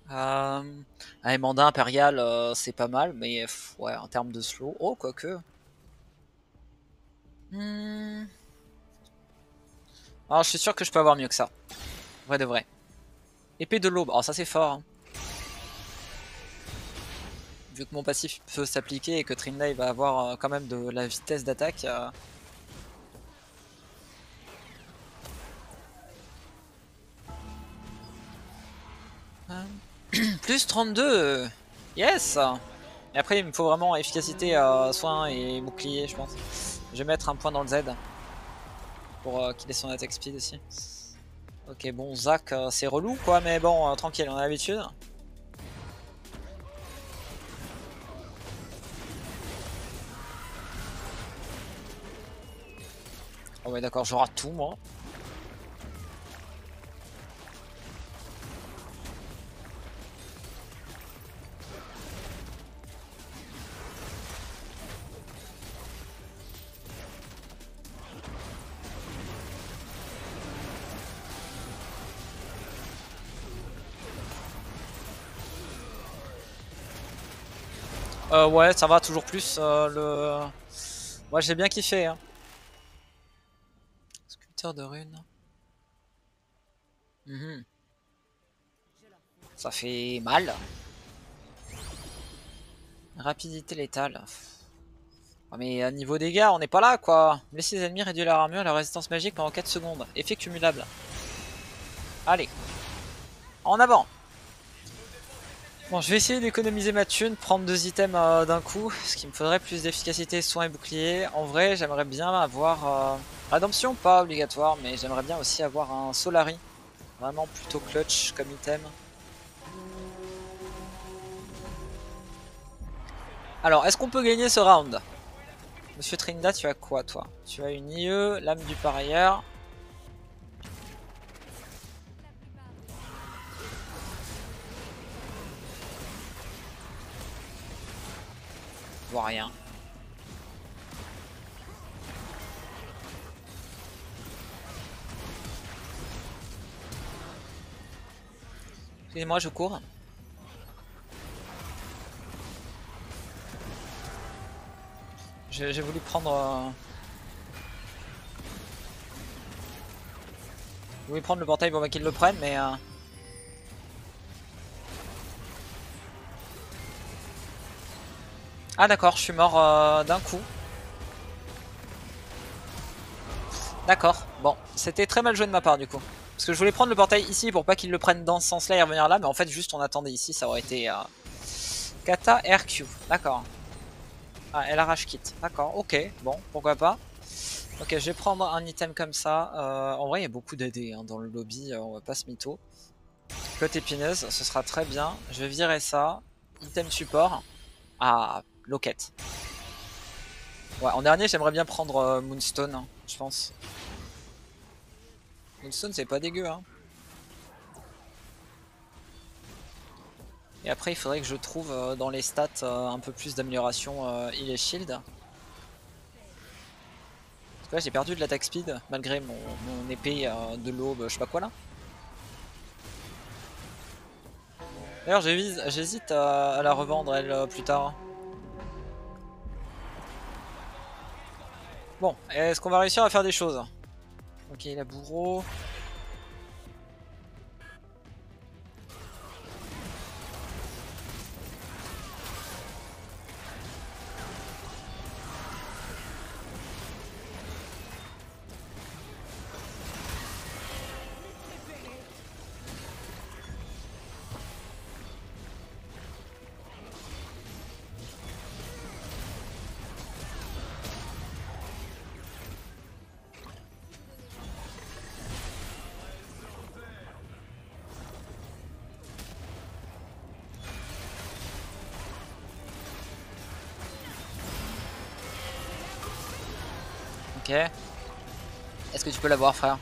Allez, Mandin Impérial, c'est pas mal, mais ouais, en termes de slow, oh quoique. Alors je suis sûr que je peux avoir mieux que ça. Vrai de vrai. Épée de l'aube, oh ça c'est fort hein. vu que mon passif peut s'appliquer et que Trinlay va avoir quand même de la vitesse d'attaque. Plus 32, yes. Et après il me faut vraiment efficacité, soin et bouclier je pense. Je vais mettre un point dans le Z pour qu'il ait son attaque speed aussi. Ok bon Zach c'est relou quoi mais bon tranquille on a l'habitude. Oh ouais d'accord je rate tout moi. Ouais ça va toujours plus le... Moi j'ai bien kiffé hein. Sculpteur de runes. Ça fait mal. Rapidité létale. Oh, mais à niveau dégâts on n'est pas là quoi. Blesser les ennemis, réduit leur armure, leur résistance magique pendant 4 secondes. Effet cumulable. Allez. En avant. Bon, je vais essayer d'économiser ma thune, prendre 2 items d'un coup, parce qu'il me faudrait plus d'efficacité, soins et bouclier. En vrai, j'aimerais bien avoir... Rédemption, pas obligatoire, mais j'aimerais bien aussi avoir un Solari. Vraiment plutôt clutch comme item. Alors, est-ce qu'on peut gagner ce round? Monsieur Trinda, tu as quoi, toi? Tu as une IE, l'âme du parieur... rien. Excusez-moi, je cours. J'ai voulu prendre... J'ai voulu prendre le portail pour qu'ils le prennent, mais... Ah d'accord, je suis mort d'un coup. D'accord, bon, c'était très mal joué de ma part du coup. Parce que je voulais prendre le portail ici pour pas qu'ils le prennent dans ce sens-là et revenir là, mais en fait juste on attendait ici, ça aurait été... Kata RQ, d'accord. Ah, elle arrache kit, d'accord, ok, bon, pourquoi pas. Ok, je vais prendre un item comme ça. En vrai, il y a beaucoup d'AD hein, dans le lobby, on va pas se mytho. Côte épineuse, ce sera très bien. Je vais virer ça. Item support. Ah... Loquette. Ouais, en dernier, j'aimerais bien prendre Moonstone, hein, je pense. Moonstone, c'est pas dégueu, hein. Et après, il faudrait que je trouve dans les stats un peu plus d'amélioration heal et shield. Parce que là, j'ai perdu de l'attaque speed, malgré mon épée de l'aube, je sais pas quoi, là. D'ailleurs, j'hésite à la revendre, elle, plus tard. Bon, est-ce qu'on va réussir à faire des choses? Ok, la bourreau. Ok. Est-ce que tu peux l'avoir, frère?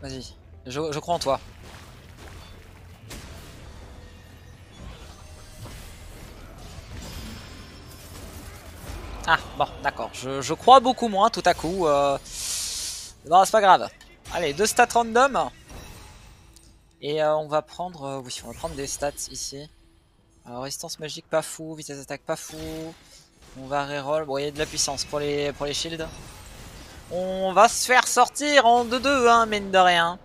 Vas-y, je crois en toi. Ah, bon, d'accord. Je crois beaucoup moins tout à coup. Non, c'est pas grave. Allez, 2 stats random. Et on va prendre... oui, on va prendre des stats ici. Alors, résistance magique pas fou, vitesse d'attaque pas fou. On va reroll. Bon, il y a de la puissance pour les shields. On va se faire sortir en 2-2, hein, mine de rien.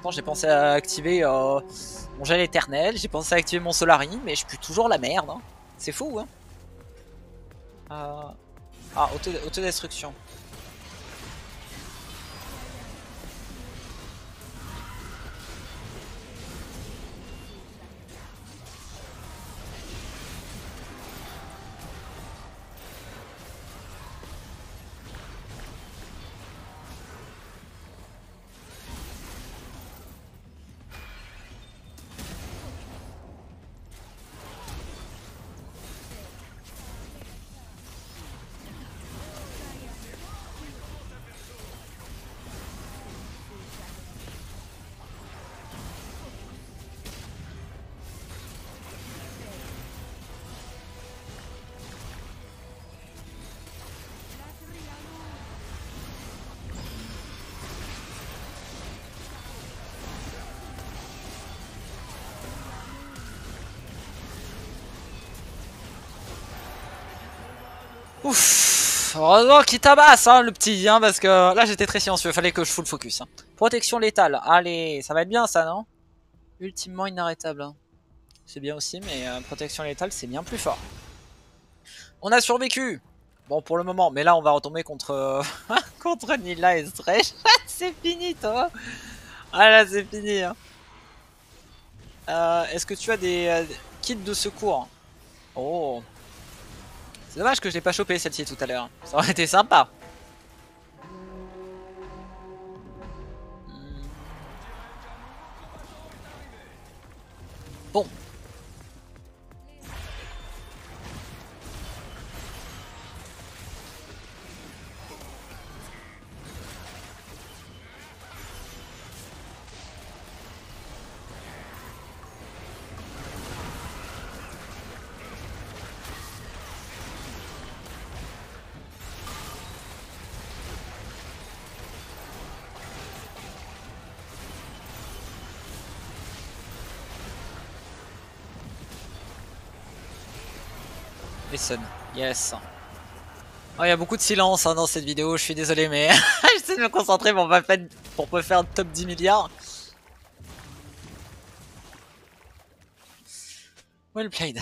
Pourtant j'ai pensé à activer mon gel éternel, j'ai pensé à activer mon Solari, mais je pue toujours la merde. Hein. C'est fou, hein. Ah, autodestruction. Ouf, heureusement qu'il tabasse hein, le petit, hein, parce que là j'étais très silencieux, fallait que je full focus. Hein. Protection létale, allez, ça va être bien ça, non? Ultimement inarrêtable. Hein. C'est bien aussi, mais protection létale c'est bien plus fort. On a survécu. Bon pour le moment, mais là on va retomber contre, contre Nilah et Thresh. C'est fini toi. Ah là c'est fini. Hein. Est-ce que tu as des kits de secours? Oh. C'est dommage que je l'ai pas chopé celle-ci tout à l'heure. Ça aurait été sympa. Bon. Yes. Oh, il y a beaucoup de silence hein, dans cette vidéo, je suis désolé mais j'essaie de me concentrer pour pas faire top 10 milliards. Well played.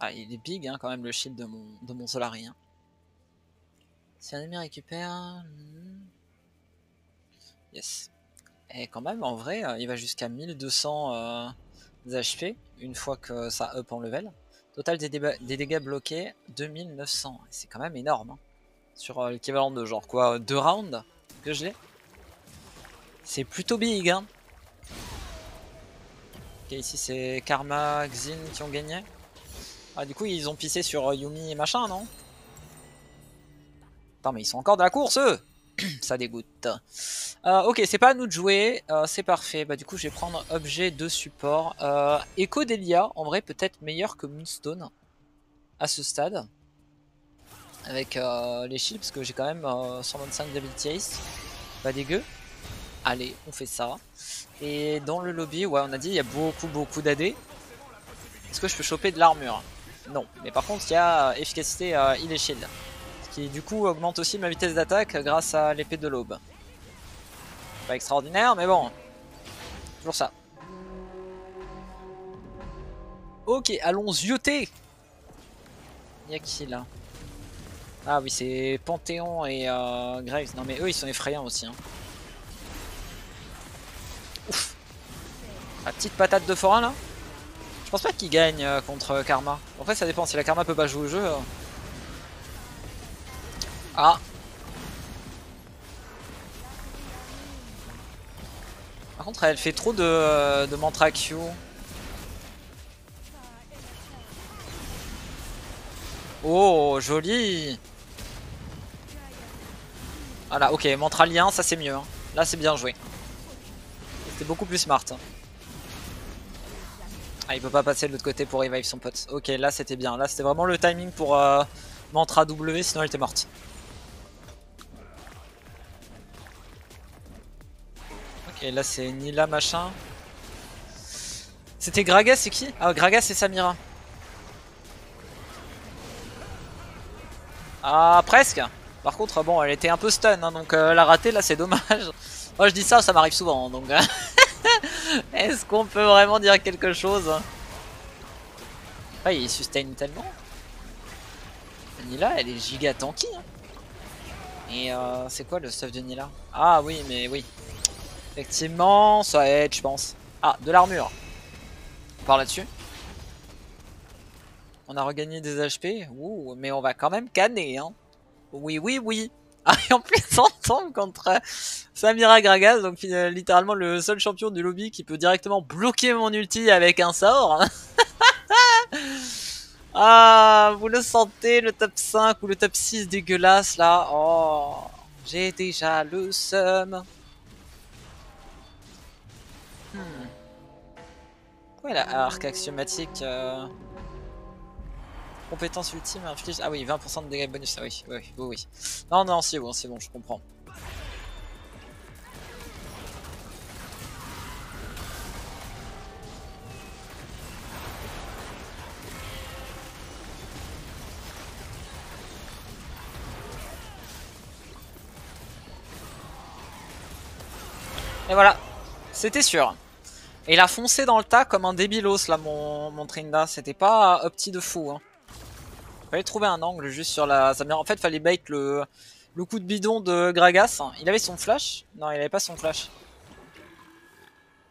Ah, il est big hein, quand même le shield de mon Solari. Hein. Si un ennemi récupère... Yes. Et quand même en vrai, il va jusqu'à 1200 HP une fois que ça up en level. Total des dégâts bloqués, 2900. C'est quand même énorme. Hein. Sur l'équivalent de genre quoi, 2 rounds que je l'ai. C'est plutôt big. Hein. Ok, ici c'est Karma, Xin qui ont gagné. Ah, du coup, ils ont pissé sur Yuumi et machin, non? Attends, mais ils sont encore de la course, eux. Ça dégoûte. Ok, c'est pas à nous de jouer, c'est parfait. Bah du coup je vais prendre objet de support. Echo d'Elia, en vrai peut-être meilleur que Moonstone à ce stade. Avec les shields, parce que j'ai quand même 125 d'ability haste. Pas dégueu. Allez, on fait ça. Et dans le lobby, ouais on a dit il y a beaucoup d'AD. Est-ce que je peux choper de l'armure? Non, mais par contre il y a efficacité heal et shield. Qui du coup augmente aussi ma vitesse d'attaque grâce à l'épée de l'aube. Pas extraordinaire mais bon. Toujours ça. Ok, allons zioter. Y'a qui là? Ah oui c'est Pantheon et Graves. Non mais eux ils sont effrayants aussi hein. Ouf. La petite patate de forain là. Je pense pas qu'ils gagnent contre Karma. En fait ça dépend, si la Karma peut pas jouer au jeu. Ah. Par contre elle fait trop de mantra Q. Oh joli. Voilà ok, mantra lien ça c'est mieux hein. Là c'est bien joué. C'était beaucoup plus smart. Ah il peut pas passer de l'autre côté pour revive son pote. Ok là c'était bien, là c'était vraiment le timing pour mantra W, sinon elle était morte. Et là c'est Nilah machin. C'était Gragas, c'est qui? Ah Gragas et Samira. Ah presque. Par contre bon elle était un peu stun hein, donc la rater là c'est dommage. Moi je dis ça, ça m'arrive souvent, donc... Est-ce qu'on peut vraiment dire quelque chose? Ouais, il sustain tellement. Nilah, elle est giga tanky. Hein. Et c'est quoi le stuff de Nilah? Ah oui, mais oui. Effectivement, ça aide, je pense. Ah, de l'armure. On part là-dessus. On a regagné des HP. Ouh, mais on va quand même canner, hein. Oui, oui, oui. Ah, et en plus, on tombe contre Samira Gragas, donc littéralement le seul champion du lobby qui peut directement bloquer mon ulti avec un sort. Ah, vous le sentez, le top 5 ou le top 6 dégueulasse, là. Oh, j'ai déjà le seum. Pourquoi la arc axiomatique compétence ultime inflige... Ah oui, 20% de dégâts bonus, ah oui, oui, oui, oui. Non, non, c'est bon, je comprends. Et voilà, c'était sûr. Et il a foncé dans le tas comme un débilos là, mon Trinda. C'était pas opti de fou. Hein. Fallait trouver un angle juste sur la... En fait, fallait bait le coup de bidon de Gragas. Hein. Il avait son flash? Non, il avait pas son flash.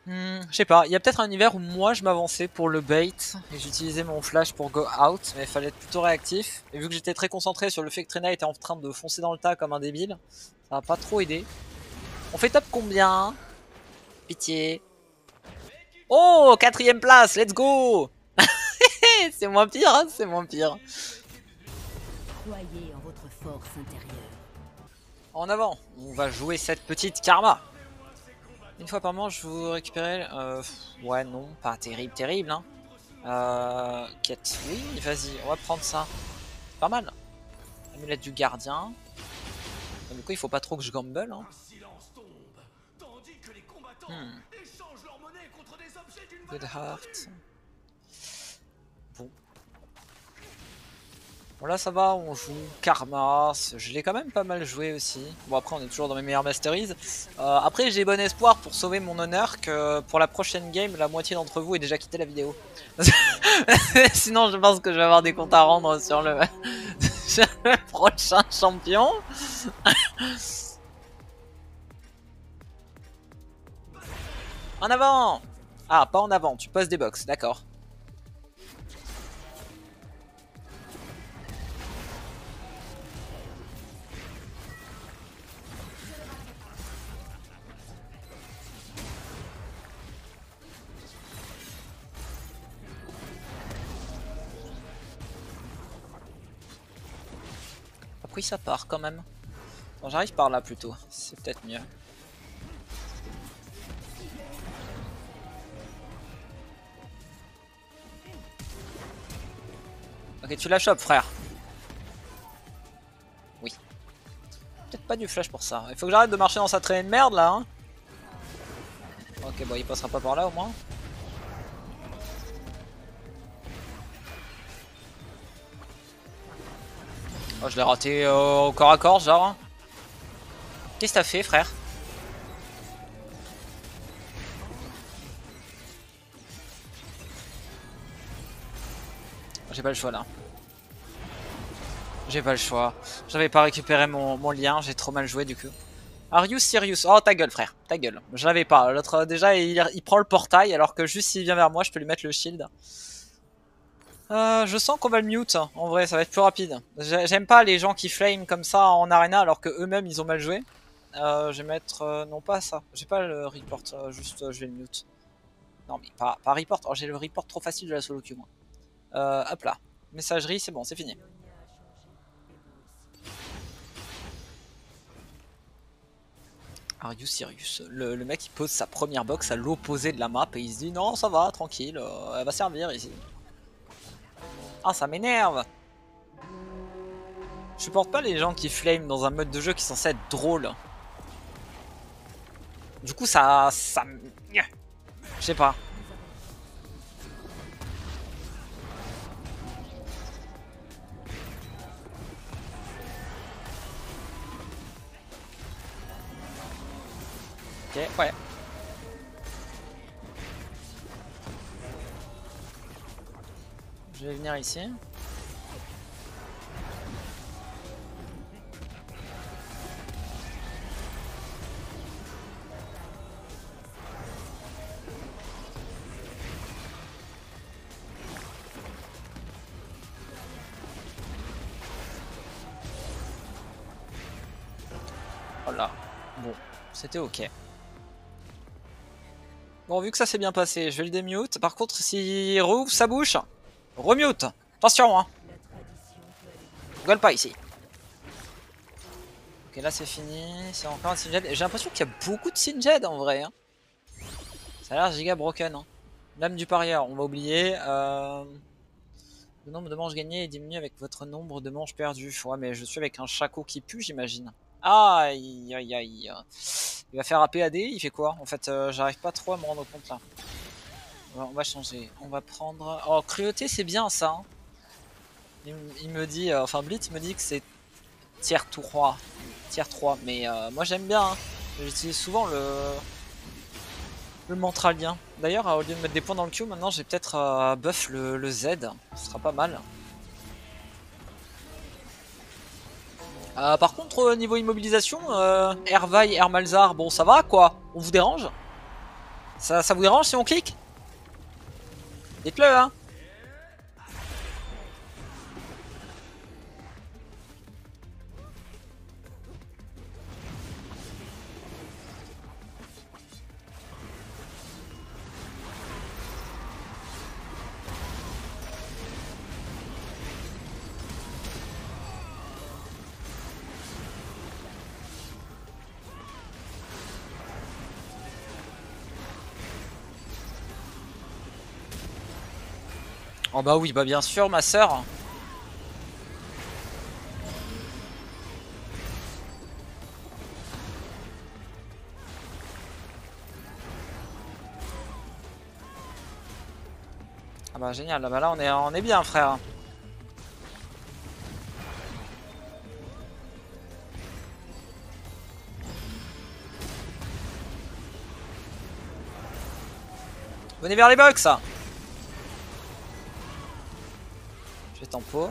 Je sais pas, il y a peut-être un univers où moi je m'avançais pour le bait. Et j'utilisais mon flash pour go out. Mais il fallait être plutôt réactif. Et vu que j'étais très concentré sur le fait que Trinda était en train de foncer dans le tas comme un débile, ça m'a pas trop aidé. On fait top combien? Pitié. Oh, 4ème place, let's go. C'est moins pire, hein, c'est moins pire. Croyez en votre force intérieure. En avant, on va jouer cette petite Karma. Une fois par manche, vous récupérez... ouais, non, pas terrible, terrible. Hein. Quête, oui, vas-y, on va prendre ça. Pas mal. Amulette du gardien. Du coup, il faut pas trop que je gamble. Hein. Good heart. Bon. Bon là ça va, on joue Karma, je l'ai quand même pas mal joué aussi. Bon après on est toujours dans mes meilleures masteries. Après j'ai bon espoir pour sauver mon honneur que pour la prochaine game la moitié d'entre vous ait déjà quitté la vidéo. Sinon je pense que je vais avoir des comptes à rendre sur le, sur le prochain champion. En avant! Ah, pas en avant, tu poses des box, d'accord. Après ça part quand même. Bon, j'arrive par là plutôt, c'est peut-être mieux. Ok, tu la chopes, frère. Oui. Peut-être pas du flash pour ça. Il faut que j'arrête de marcher dans sa traînée de merde, là. Hein. Ok, bon, il passera pas par là, au moins. Oh, je l'ai raté au corps à corps, genre. Qu'est-ce que t'as fait, frère? J'ai pas le choix là. J'ai pas le choix. J'avais pas récupéré mon lien, j'ai trop mal joué du coup. Are you serious? Oh ta gueule frère, ta gueule. Je l'avais pas. L'autre déjà il prend le portail alors que juste s'il vient vers moi je peux lui mettre le shield. Je sens qu'on va le mute en vrai, ça va être plus rapide. J'aime pas les gens qui flame comme ça en arena alors que eux-mêmes ils ont mal joué. Je vais mettre... non pas ça. J'ai pas le report, juste je vais le mute. Non mais pas report, oh, j'ai le report trop facile de la solo queue moi. Hop là, messagerie, c'est bon, c'est fini. Are you serious? Le mec il pose sa première box à l'opposé de la map et il se dit non ça va, tranquille, elle va servir ici. Ah ça m'énerve. Je supporte pas les gens qui flame dans un mode de jeu qui est censé être drôle. Du coup ça... Je sais pas. Ok, ouais. Je vais venir ici. Voilà. Bon, c'était ok. Bon, vu que ça s'est bien passé, je vais le démute. Par contre, s'il rouvre sa bouche, remute. Attention, hein. Gueule pas ici. Ok, là c'est fini. C'est encore un Singed. J'ai l'impression qu'il y a beaucoup de Singed en vrai. Hein. Ça a l'air giga broken. Hein. L'âme du parieur, on va oublier. Le nombre de manches gagnées est diminué avec votre nombre de manches perdues. Ouais, mais je suis avec un Chaco qui pue, j'imagine. Aïe, aïe, aïe. Il va faire un PAD, il fait quoi? En fait, j'arrive pas trop à me rendre compte là. On va changer, on va prendre... Oh, cruauté, c'est bien ça. Hein. Il me dit, enfin Blitz me dit que c'est tier 3, mais moi j'aime bien. Hein. J'utilise souvent le mantralien. D'ailleurs, au lieu de mettre des points dans le Q, maintenant j'ai peut-être buff le Z, ce sera pas mal. Par contre, niveau immobilisation, Hervaille, Hermalzar, bon ça va quoi? On vous dérange? Ça vous dérange si on clique? Dites-le hein. Oh bah oui, bah bien sûr ma sœur. Ah bah génial, bah là on est bien frère. Venez vers les box. Tempo.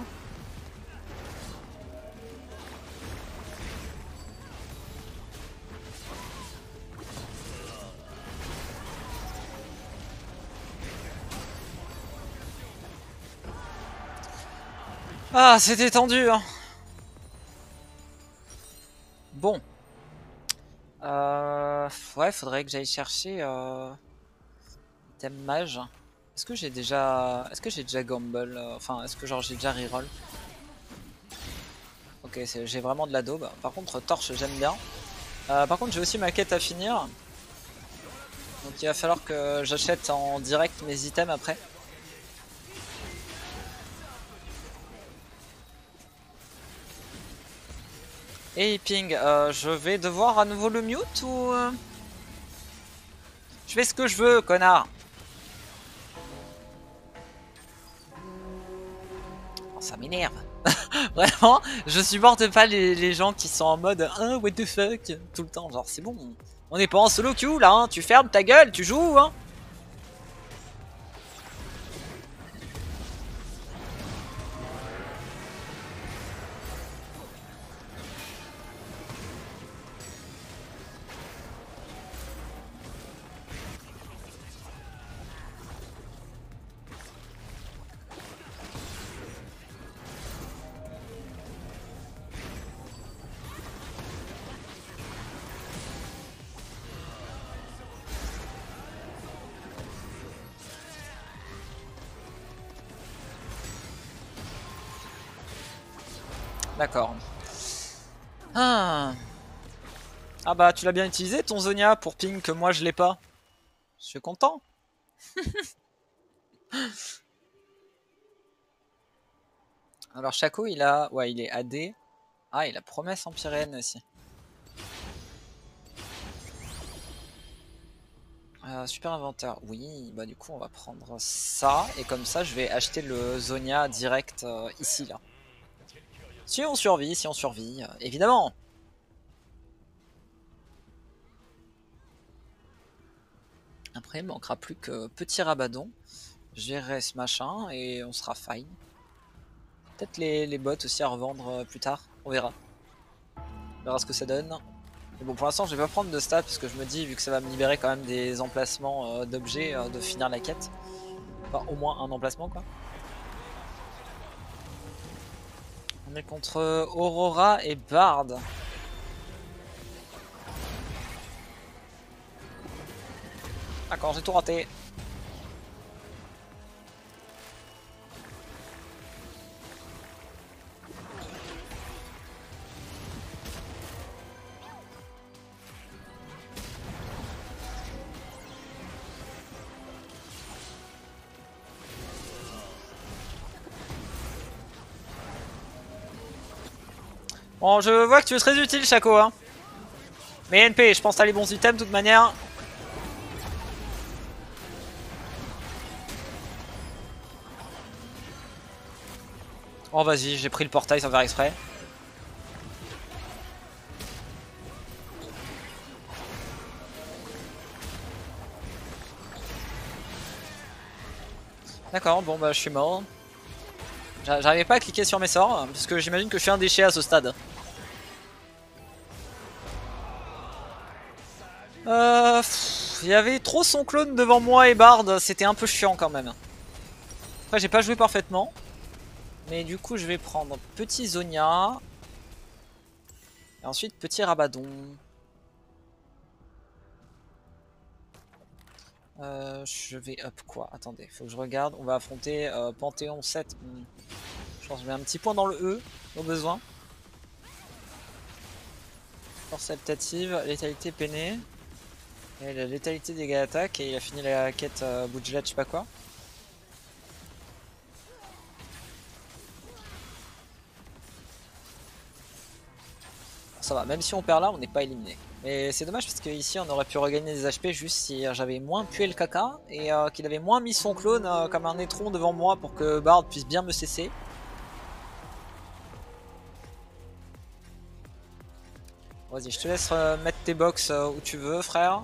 Ah, c'était tendu hein. Bon. Ouais, faudrait que j'aille chercher thème mage. Est-ce que j'ai déjà gamble? Enfin, est-ce que genre j'ai déjà reroll? Ok, j'ai vraiment de la daube. Par contre, torche, j'aime bien. Par contre, j'ai aussi ma quête à finir. Donc il va falloir que j'achète en direct mes items après. Et ping, je vais devoir à nouveau le mute ou... Je fais ce que je veux, connard. Ça m'énerve. Vraiment, je supporte pas les gens qui sont en mode ah, what the fuck tout le temps. Genre, c'est bon, on n'est pas en solo queue là, hein. Tu fermes ta gueule, tu joues, hein. D'accord. Ah bah tu l'as bien utilisé ton Zhonya pour ping que moi je l'ai pas. Je suis content. Alors Chaco il a... Ouais il est AD. Ah il a promesse en Pyrénées aussi. Super inventaire. Oui bah du coup on va prendre ça. Et comme ça je vais acheter le Zhonya direct ici là. Si on survit, évidemment. Après, il manquera plus que petit rabadon. Gérer ce machin et on sera fine. Peut-être les bots aussi à revendre plus tard. On verra. On verra ce que ça donne. Mais bon, pour l'instant, je vais pas prendre de stats parce que je me dis, vu que ça va me libérer quand même des emplacements d'objets, de finir la quête. Enfin, au moins un emplacement, quoi. On est contre Aurora et Bard. D'accord, j'ai tout raté. Bon, je vois que tu es très utile, Chaco, hein. Mais NP, je pense que t'as les bons items de toute manière. Oh, vas-y, j'ai pris le portail sans faire exprès. D'accord, bon bah je suis mort. J'arrivais pas à cliquer sur mes sorts, parce que j'imagine que je suis un déchet à ce stade. Il y avait trop son clone devant moi et Bard, c'était un peu chiant quand même. Après j'ai pas joué parfaitement. Mais du coup je vais prendre petit Zhonya. Et ensuite petit Rabadon. Je vais up quoi? Attendez, faut que je regarde. On va affronter Pantheon 7. Je pense que je mets un petit point dans le E au besoin. Force adaptative, létalité peinée. Et la létalité dégâts attaque. Et il a fini la quête bout de gelade, je sais pas quoi. Ça va, même si on perd là, on n'est pas éliminé. Mais c'est dommage parce qu'ici on aurait pu regagner des HP juste si j'avais moins pué le caca et qu'il avait moins mis son clone comme un étron devant moi pour que Bard puisse bien me cesser. Vas-y, je te laisse mettre tes box où tu veux, frère.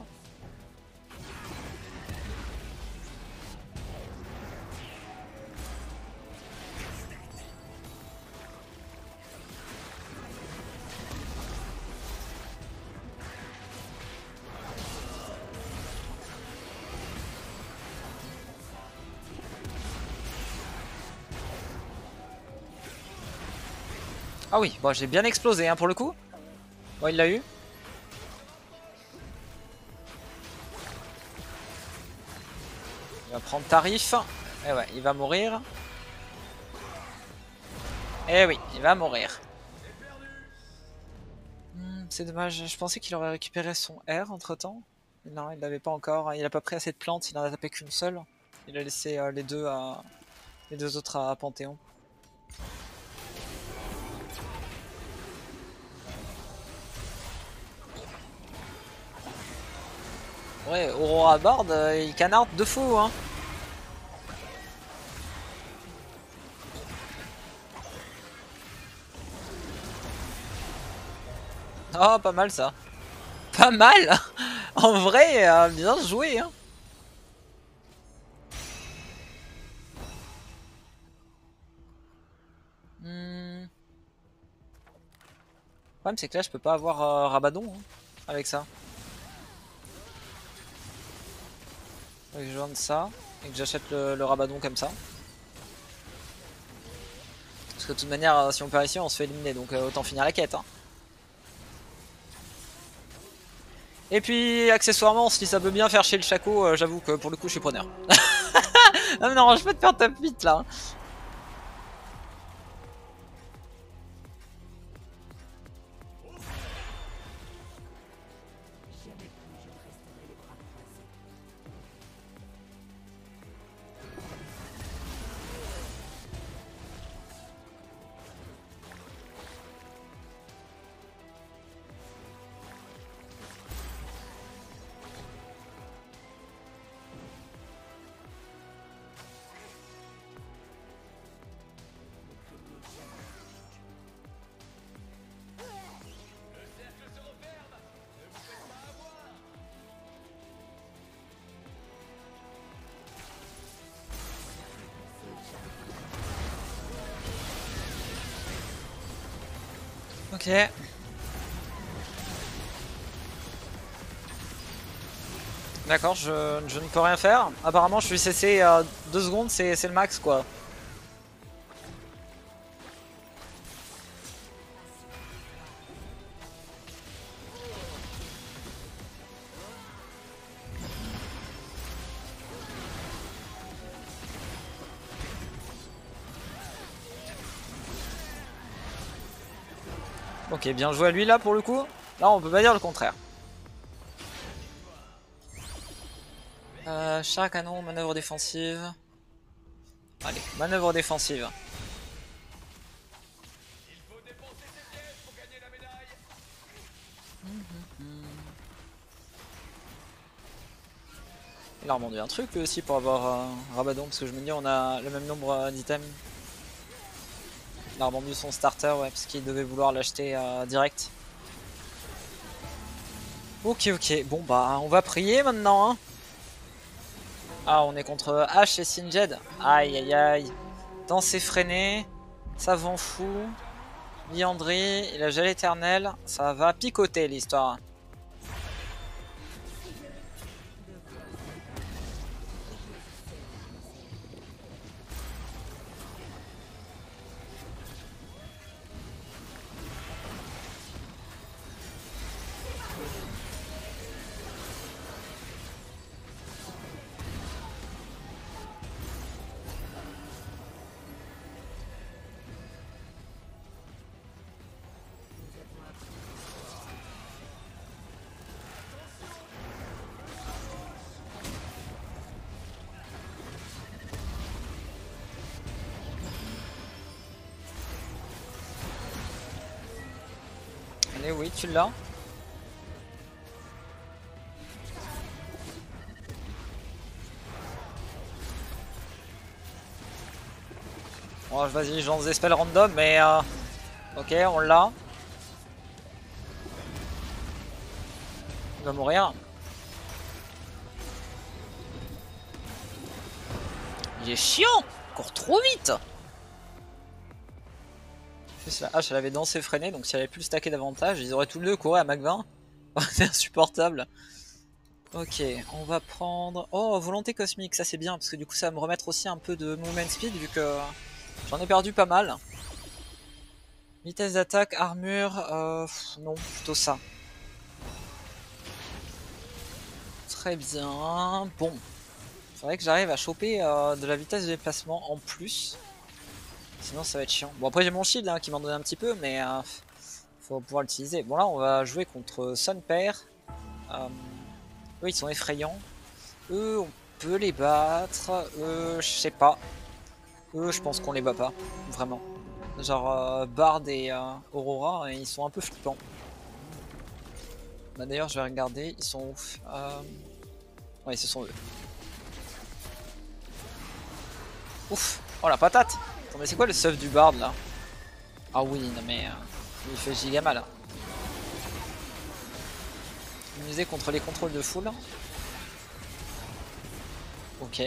Ah oui, bon, j'ai bien explosé hein, pour le coup. Bon, il l'a eu. Il va prendre tarif. Et ouais, il va mourir. Et oui, il va mourir. C'est dommage, je pensais qu'il aurait récupéré son R entre temps. Non, il l'avait pas encore. Il a pas pris assez de plantes, il en a tapé qu'une seule. Il a laissé les deux autres à Panthéon. Ouais, Aurora Bard, il canarde de fou, hein. Oh, pas mal ça. Pas mal. En vrai, bien joué, hein. Le problème, c'est que là, je peux pas avoir Rabadon hein, avec ça. Et que je vende ça et que j'achète le rabadon comme ça. Parce que de toute manière, si on perd ici, on se fait éliminer, donc autant finir la quête. Hein. Et puis, accessoirement, si ça peut bien faire chez le Chaco, j'avoue que pour le coup, je suis preneur. Non, mais non, je peux te faire top 8 là. Ok. D'accord, je ne peux rien faire. Apparemment, je suis cessé 2 secondes, c'est le max quoi. Ok, bien joué à lui là pour le coup. Là, on peut pas dire le contraire. Char, canon, manœuvre défensive. Allez, manœuvre défensive. Il faut dépenser ses pièges pour gagner la médaille. Il a remonté un truc aussi pour avoir Rabadon, parce que je me dis on a le même nombre d'items. Il a revendu son starter, ouais, parce qu'il devait vouloir l'acheter direct. Ok, ok. Bon, bah, on va prier maintenant, hein. Ah, on est contre H et Singed. Aïe, aïe, aïe. Danse effrénée. Savant fou. Liandry. Il a gel éternel. Ça va picoter l'histoire. Et oui, tu l'as. Bon, vas-y, je lance des spells random, mais ok, on l'a. On va mourir. Il est chiant, court trop vite. La hache elle avait dansé freiné, donc si elle avait pu le stacker davantage, ils auraient tous les deux couru à Mach 20. C'est insupportable. Ok, on va prendre... Oh, volonté cosmique, ça c'est bien, parce que du coup ça va me remettre aussi un peu de movement speed, vu que j'en ai perdu pas mal. Vitesse d'attaque, armure, non, plutôt ça. Très bien, bon. Faudrait que j'arrive à choper de la vitesse de déplacement en plus. Sinon ça va être chiant. Bon après j'ai mon shield hein, qui m'en donne un petit peu mais faut pouvoir l'utiliser. Bon là on va jouer contre Sunpair. Eux ils sont effrayants. Eux on peut les battre. Eux je sais pas. Eux je pense qu'on les bat pas. Vraiment. Genre Bard et Aurora ils sont un peu flippants. Bah d'ailleurs je vais regarder. Ils sont ouf. Ouais ce sont eux. Ouf. Oh la patate. Mais c'est quoi le stuff du Bard là? Ah oui, non mais il fait giga mal. Immunisé contre les contrôles de foule. Ok.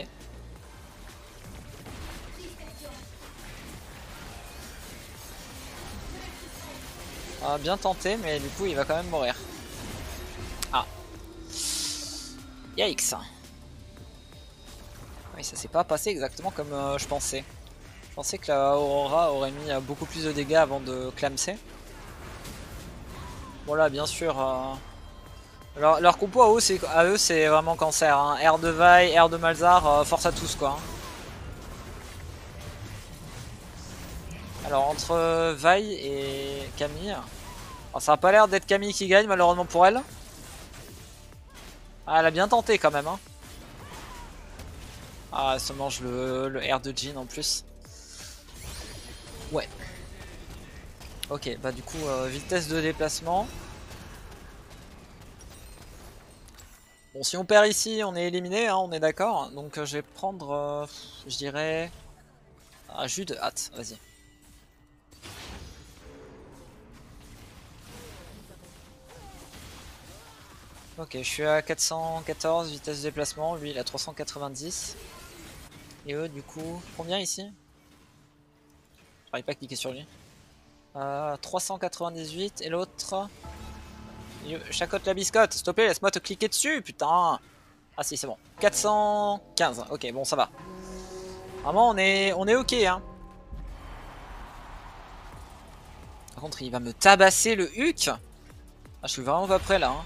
Bien tenté, mais du coup il va quand même mourir. Ah. Yikes. Oui, ça s'est pas passé exactement comme je pensais. Je pensais que la Aurora aurait mis beaucoup plus de dégâts avant de clamser. Voilà, bien sûr. Leur compo à eux, c'est vraiment cancer. Hein. R de Vi, R de Malzar, force à tous quoi. Alors, entre Vi et Camille. Alors, ça n'a pas l'air d'être Camille qui gagne, malheureusement pour elle. Ah, elle a bien tenté quand même. Hein. Ah, elle se mange le R de Jhin en plus. Ouais. Ok, bah du coup, vitesse de déplacement. Bon, si on perd ici, on est éliminé, hein, on est d'accord. Donc je vais prendre, je dirais, un jus de hâte, vas-y. Ok, je suis à 414, vitesse de déplacement, lui il a 390. Et eux, du coup, combien ici ? J'arrive pas à cliquer sur lui. 398 et l'autre... Chacote la biscotte, s'il te plaît, laisse-moi te cliquer dessus, putain. Ah si, c'est bon. 415, ok, bon, ça va. Vraiment, on est ok, hein. Par contre, il va me tabasser le Huck. Ah, je suis vraiment pas prêt, là, hein.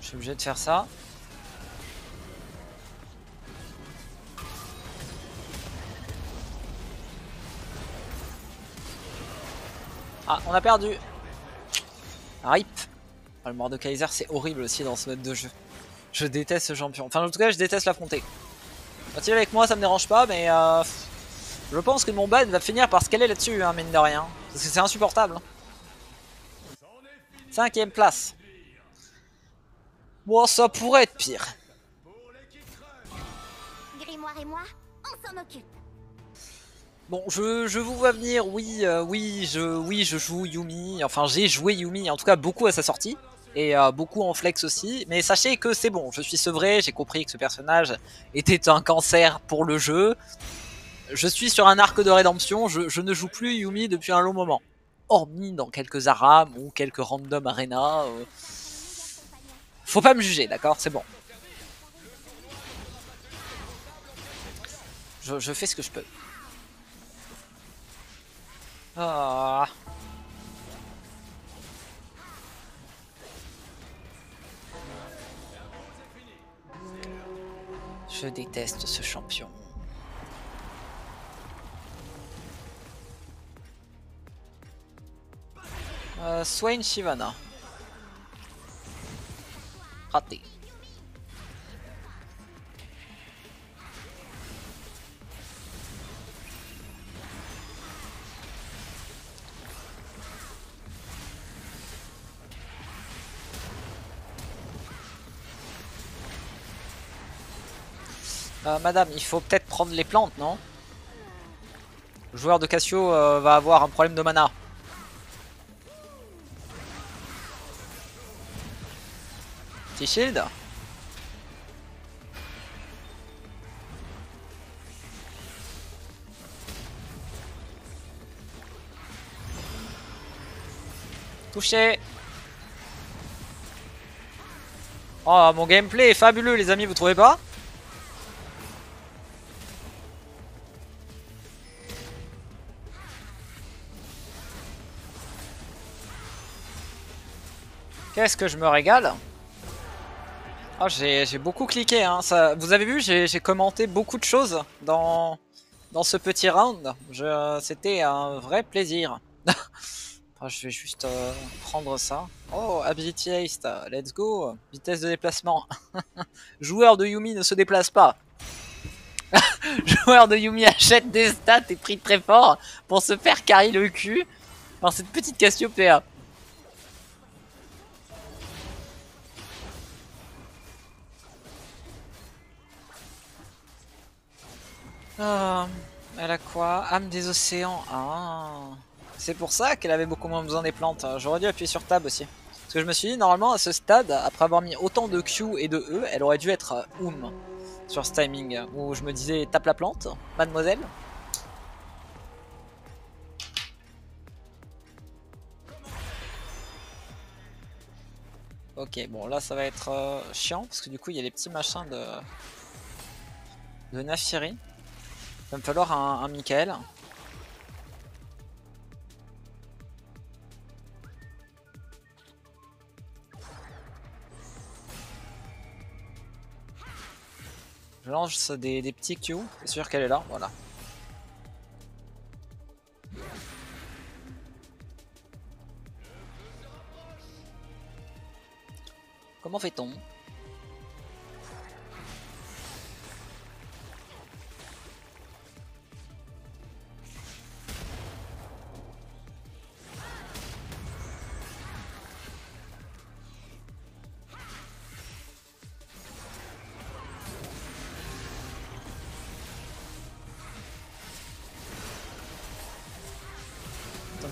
Je suis obligé de faire ça. Ah, on a perdu. RIP. Ah, le Mordekaiser, c'est horrible aussi dans ce mode de jeu. Je déteste ce champion. Enfin, en tout cas, je déteste l'affronter. Quand il est avec moi, ça me dérange pas, mais... je pense que mon ban va finir par se caler là-dessus, hein, mine de rien. Parce que c'est insupportable. 5ème place. Bon, ça pourrait être pire. Grimoire et moi, on s'en occupe. Bon, je vous vois venir, oui, je joue Yuumi. Enfin, j'ai joué Yuumi, en tout cas beaucoup à sa sortie. Et beaucoup en flex aussi. Mais sachez que c'est bon, je suis sevré, j'ai compris que ce personnage était un cancer pour le jeu. Je suis sur un arc de rédemption, je ne joue plus Yuumi depuis un long moment. Hormis dans quelques arames ou quelques random arenas... Faut pas me juger, d'accord? C'est bon. Je fais ce que je peux. Ah. Je déteste ce champion. Swain Shivana. Raté. Madame, il faut peut-être prendre les plantes, non? Le joueur de Cassio va avoir un problème de mana. Petit shield. Touché. Oh, mon gameplay est fabuleux, les amis, vous trouvez pas? Qu'est-ce que je me régale? Oh, j'ai beaucoup cliqué, hein. Ça, vous avez vu, j'ai commenté beaucoup de choses dans ce petit round. C'était un vrai plaisir. Enfin, je vais juste prendre ça. Oh, Ability Haste, let's go. Vitesse de déplacement. Joueur de Yuumi ne se déplace pas. Joueur de Yuumi achète des stats et prie très fort pour se faire carry le cul par cette petite Cassiopeia. Oh, elle a quoi? Âme des océans. Ah. C'est pour ça qu'elle avait beaucoup moins besoin des plantes. J'aurais dû appuyer sur Tab aussi. Parce que je me suis dit, normalement, à ce stade, après avoir mis autant de Q et de E, elle aurait dû être Oum sur ce timing. Où je me disais, tape la plante, mademoiselle. Ok, bon, là, ça va être chiant. Parce que du coup, il y a les petits machins de Nafiri. Il va me falloir un Michael. Je lance des petits Q. C'est sûr qu'elle est là, voilà. Comment fait-on ?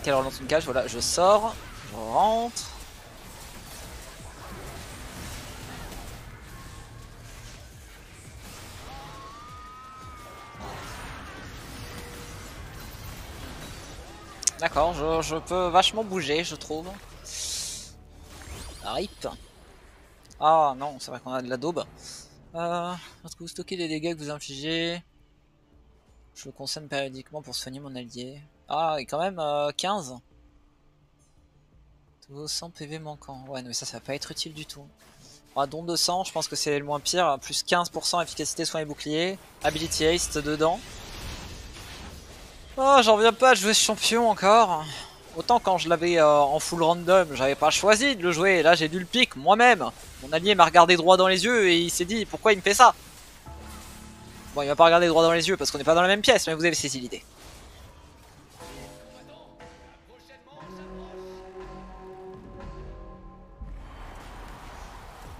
qu'elle relance une cage. Voilà, je sors, je rentre. D'accord, je peux vachement bouger, je trouve. RIP. Ah non, c'est vrai qu'on a de la daube. Lorsque vous stockez les dégâts que vous infligez, je le consomme périodiquement pour soigner mon allié. Ah, et quand même 15. Vos 100 PV manquants. Ouais, non, mais ça va pas être utile du tout. Ah, don de sang, je pense que c'est le moins pire. Plus 15% efficacité, soin et bouclier. Ability haste dedans. Oh, j'en reviens pas de jouer ce champion encore. Autant quand je l'avais en full random, j'avais pas choisi de le jouer. Là, j'ai dû le pick moi-même. Mon allié m'a regardé droit dans les yeux et il s'est dit pourquoi il me fait ça. Bon, il m'a pas regardé droit dans les yeux parce qu'on n'est pas dans la même pièce, mais vous avez saisi l'idée.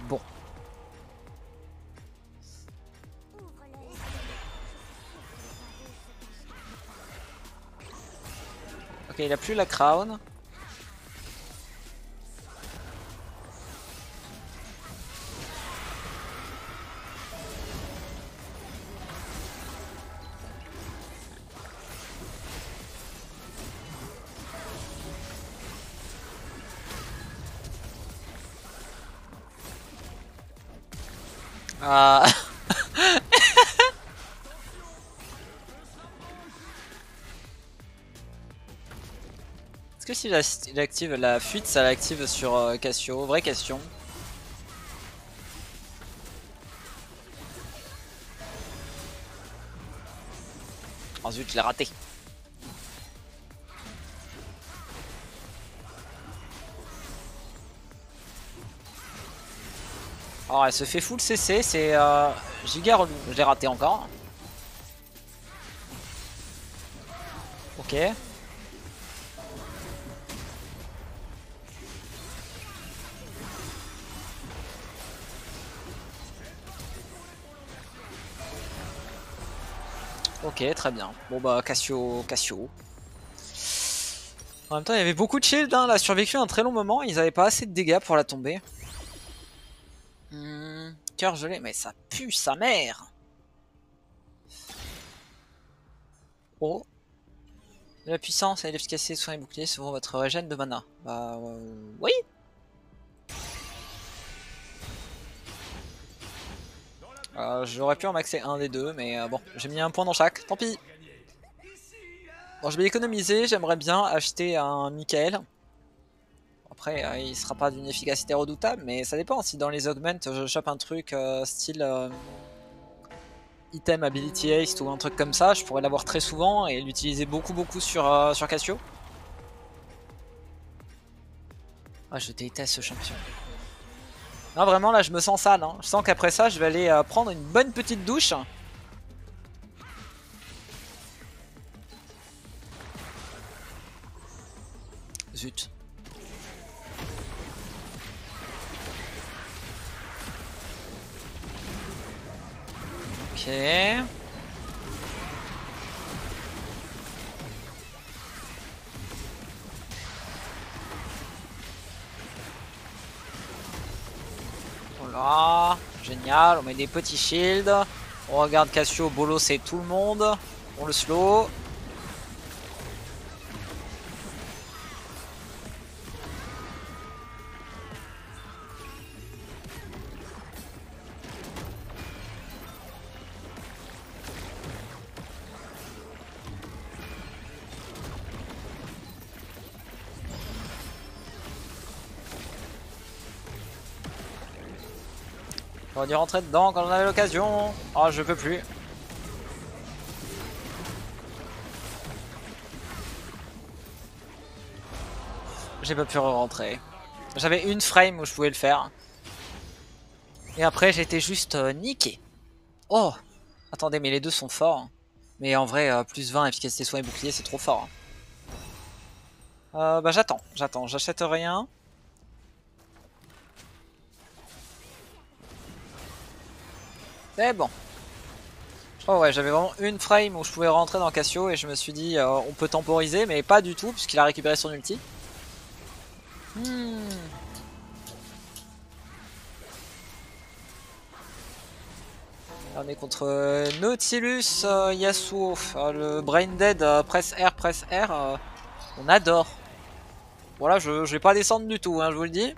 Bon. Ok, il a plus la crown. Est-ce que si il active la fuite, ça l'active sur Cassio? Vraie question. Oh zut, je l'ai raté. Alors elle se fait full CC, c'est giga relou. Je l'ai raté encore. Ok. Ok, très bien. Bon bah Cassio. En même temps il y avait beaucoup de shield, hein. Elle a survécu un très long moment, ils avaient pas assez de dégâts pour la tomber. Cœur gelé, mais ça pue sa mère. Oh. De la puissance et l'efficacité de soins et boucliers selon votre régène de mana. Bah oui. J'aurais pu en maxer un des deux, mais bon, j'ai mis un point dans chaque, tant pis. Bon, je vais économiser, j'aimerais bien acheter un Michael. Après, il sera pas d'une efficacité redoutable, mais ça dépend. Si dans les augments, je chope un truc style item ability haste ou un truc comme ça, je pourrais l'avoir très souvent et l'utiliser beaucoup sur, sur Cassio. Ah, je déteste ce champion. Non, vraiment, là, je me sens sale. Hein. Je sens qu'après ça, je vais aller prendre une bonne petite douche. Zut. Ok. Voilà, génial, on met des petits shields. On regarde Cassio bolosser tout le monde. On le slow. J'aurais dû rentrer dedans quand on avait l'occasion. Oh, je peux plus. J'ai pas pu re-rentrer. J'avais une frame où je pouvais le faire. Et après, j'étais juste niqué. Oh! Attendez, mais les deux sont forts. Mais en vrai, plus 20 efficacité soins et bouclier, c'est trop fort. Bah, j'attends. J'achète rien. C'est bon. Je crois, ouais, j'avais vraiment une frame où je pouvais rentrer dans Cassio et je me suis dit on peut temporiser, mais pas du tout puisqu'il a récupéré son ulti. On est contre Nautilus, Yasuo, le Brain Dead, press R, on adore. Voilà, je vais pas descendre du tout, hein, je vous le dis.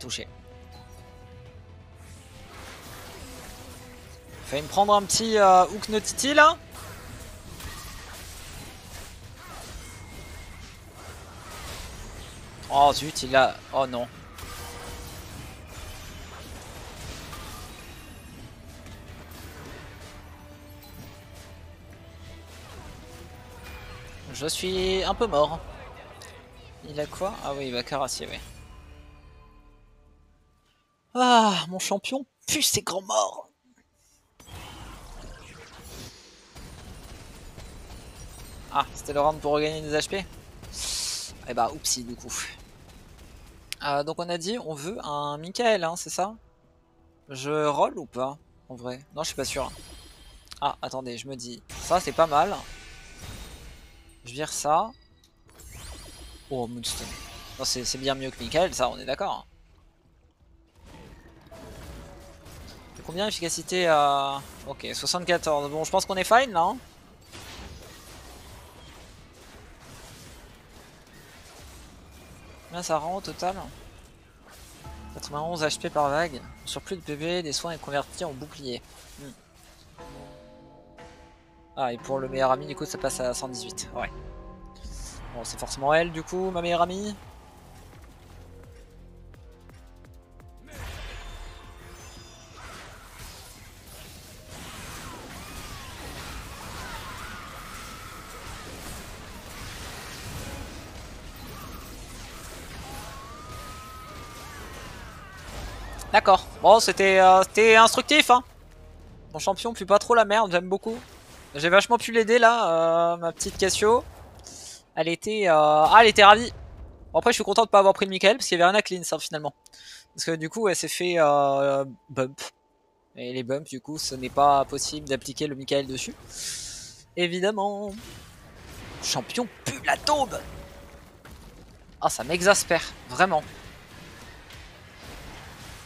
Touché. Fait me prendre un petit hook no titi là. Oh zut, il a... Oh non. Je suis un peu mort. Il a quoi? Ah oui, il va carasser, oui. Ah, mon champion pue ses grands morts. Ah, c'était le round pour regagner des HP. Eh bah, oupsie du coup. Donc on a dit, on veut un Michael, hein, c'est ça? Je roll ou pas, en vrai? Non, je suis pas sûr. Ah, attendez, je me dis, ça c'est pas mal. Je vire ça. Oh, Moonstone. Non, c'est bien mieux que Michael, ça, on est d'accord. Combien d'efficacité à... Ok, 74. Bon, je pense qu'on est fine, là. Combien ça rend au total? 91 HP par vague. Sur plus de PV, des soins est convertis en bouclier. Ah, et pour le meilleur ami, du coup, ça passe à 118. Ouais. Bon, c'est forcément elle, du coup, ma meilleure amie. D'accord, bon c'était instructif hein. Mon champion pue pas trop la merde, j'aime beaucoup. J'ai vachement pu l'aider là, ma petite Cassio. Elle était ah, elle était ravie. Bon, après je suis content de pas avoir pris le Michael parce qu'il y avait rien à clean ça finalement. Parce que du coup elle s'est fait bump. Et les bumps du coup ce n'est pas possible d'appliquer le Michael dessus. Évidemment. Champion pue la tombe. Ah ça m'exaspère, vraiment.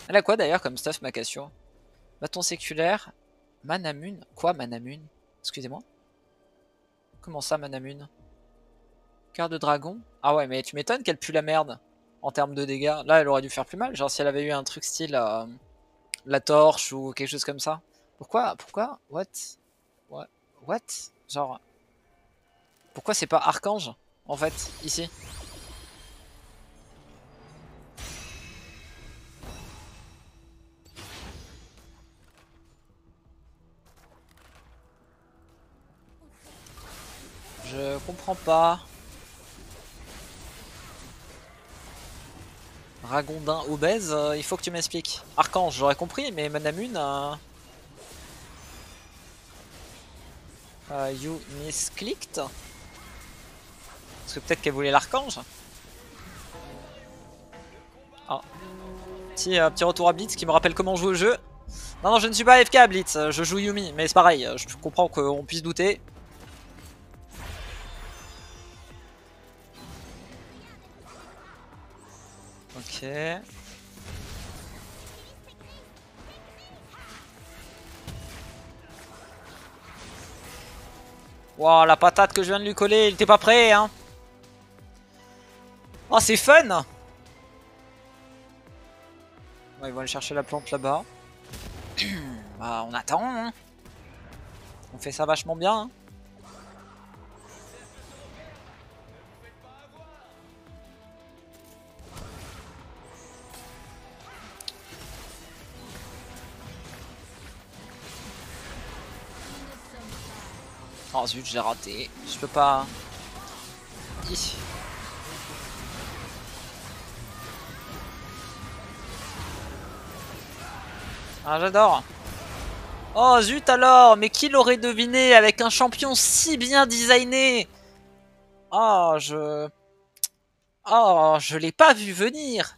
Elle a quoi d'ailleurs comme stuff ma Cassio? Bâton séculaire, Manamune. Quoi Manamune? Excusez-moi. Comment ça Manamune? Cœur de dragon? Ah ouais mais tu m'étonnes qu'elle pue la merde en termes de dégâts. Là elle aurait dû faire plus mal. Genre si elle avait eu un truc style la torche ou quelque chose comme ça. Pourquoi? Pourquoi? What? What? Genre... Pourquoi c'est pas Archange en fait ici? Je comprends pas. Ragondin obèse, il faut que tu m'expliques. Archange, j'aurais compris, mais Manamune... you misclicked? Parce que peut-être qu'elle voulait l'archange. Ah. Petit retour à Blitz qui me rappelle comment jouer au jeu. Non, non, je ne suis pas AFK à Blitz, je joue Yuumi, mais c'est pareil, je comprends qu'on puisse douter. Ok. Wow, la patate que je viens de lui coller, il était pas prêt, hein. Oh, c'est fun. Bon, ils vont aller chercher la plante là-bas. Bah, on attend, hein. On fait ça vachement bien, hein. Oh zut, j'ai raté. Je peux pas... Hi. Ah, j'adore. Oh zut alors, mais qui l'aurait deviné avec un champion si bien designé? Oh, je l'ai pas vu venir.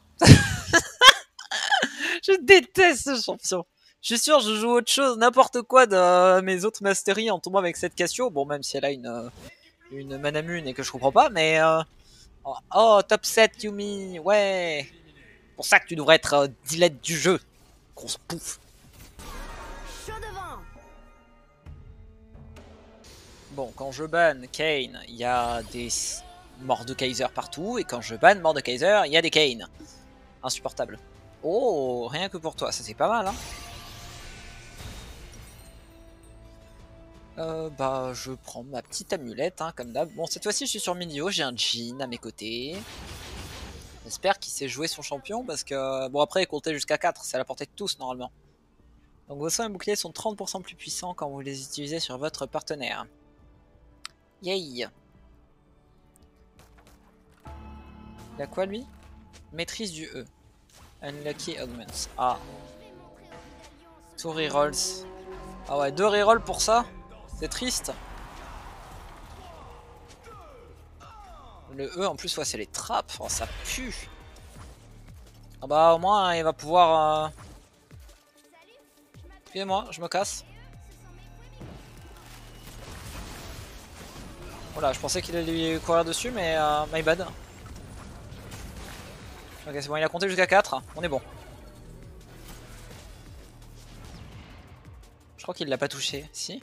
Je déteste ce champion. Je suis sûr, je joue autre chose, n'importe quoi de mes autres masteries en tombant avec cette Cassio. Bon, même si elle a une manamune et que je comprends pas, mais... Oh, top 7, Yuumi. Ouais. C'est pour ça que tu devrais être dilette du jeu. Grosse pouffe. Bon, quand je banne Kane, il y a des Mordekaiser partout. Et quand je banne Mordekaiser, il y a des Kane. Insupportable. Oh, rien que pour toi. Ça, c'est pas mal, hein. Bah, je prends ma petite amulette, hein, comme d'hab. Bon, cette fois-ci, je suis sur Milio. J'ai un Jhin à mes côtés. J'espère qu'il sait jouer son champion, parce que... Bon, après, comptez jusqu'à 4. C'est à la portée de tous, normalement. Donc, vos soins et boucliers sont 30% plus puissants quand vous les utilisez sur votre partenaire. Yay. Il a quoi lui? Maîtrise du E. Unlucky augments. Ah. 2 rerolls. Ah ouais, 2 rerolls pour ça? C'est triste. Le E en plus, ouais, c'est les trappes. Oh, ça pue. Ah bah au moins, hein, il va pouvoir... Excusez-moi, je me casse. Voilà, je pensais qu'il allait lui courir dessus, mais my bad. Ok, c'est bon, il a compté jusqu'à 4, on est bon. Je crois qu'il l'a pas touché, si.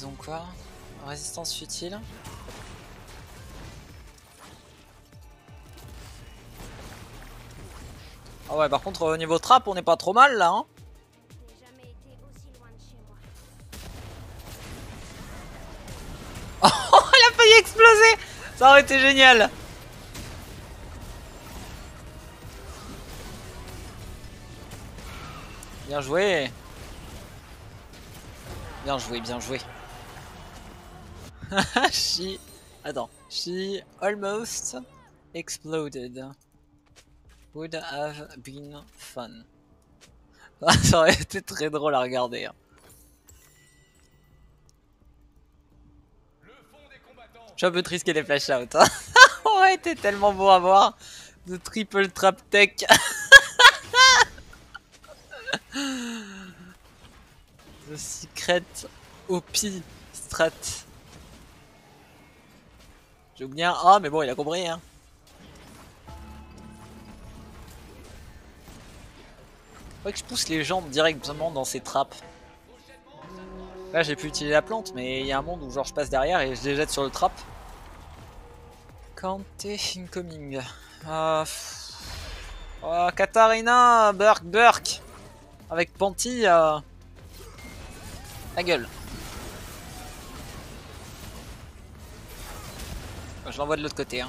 Ils ont quoi? Résistance futile. Ah ouais, par contre, au niveau trap, on n'est pas trop mal là, hein. Oh, elle a failli exploser! Ça aurait été génial! Bien joué! Bien joué, bien joué. She... Attends. She almost exploded. Would have been fun. Ça aurait été très drôle à regarder. Hein. Je suis un peu triste qu'il y ait des flash out. Hein. Ouais, t'es tellement beau à voir. De triple trap tech. The secret OP strat. J'ai oublié un A, mais bon, il a compris. Hein. Faudrait que je pousse les jambes directement dans ces trappes. Là, j'ai pu utiliser la plante, mais il y a un monde où genre je passe derrière et je les jette sur le trap. Kanté incoming. Oh, Katarina, Burk. Avec Panty, la gueule. Je l'envoie de l'autre côté. Hein.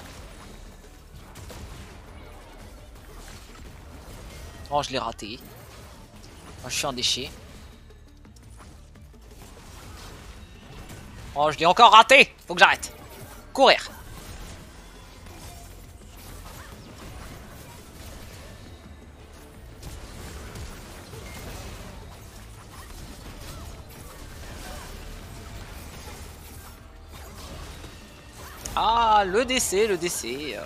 Oh, je l'ai raté. Oh, je suis un déchet. Oh, je l'ai encore raté. Faut que j'arrête. Courir. Ah, le décès.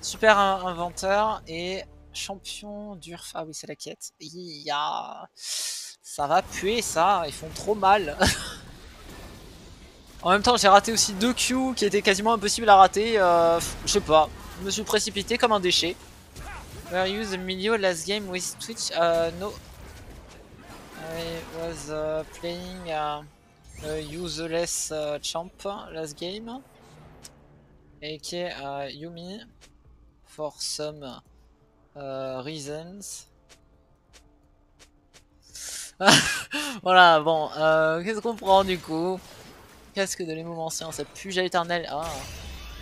Super inventeur et champion d'Urf. Ah oui, c'est la quête. Yeah. Ça va puer, ça. Ils font trop mal. En même temps, j'ai raté aussi 2 Q qui étaient quasiment impossibles à rater. Je sais pas. Je me suis précipité comme un déchet. Were you the Milio last game with Twitch? No. I was playing a useless champ last game. A.k.a. Yuumi, for some reasons. Voilà, bon, qu'est-ce qu'on prend du coup? Casque de l'émotion, ça pue à éternel. Ah,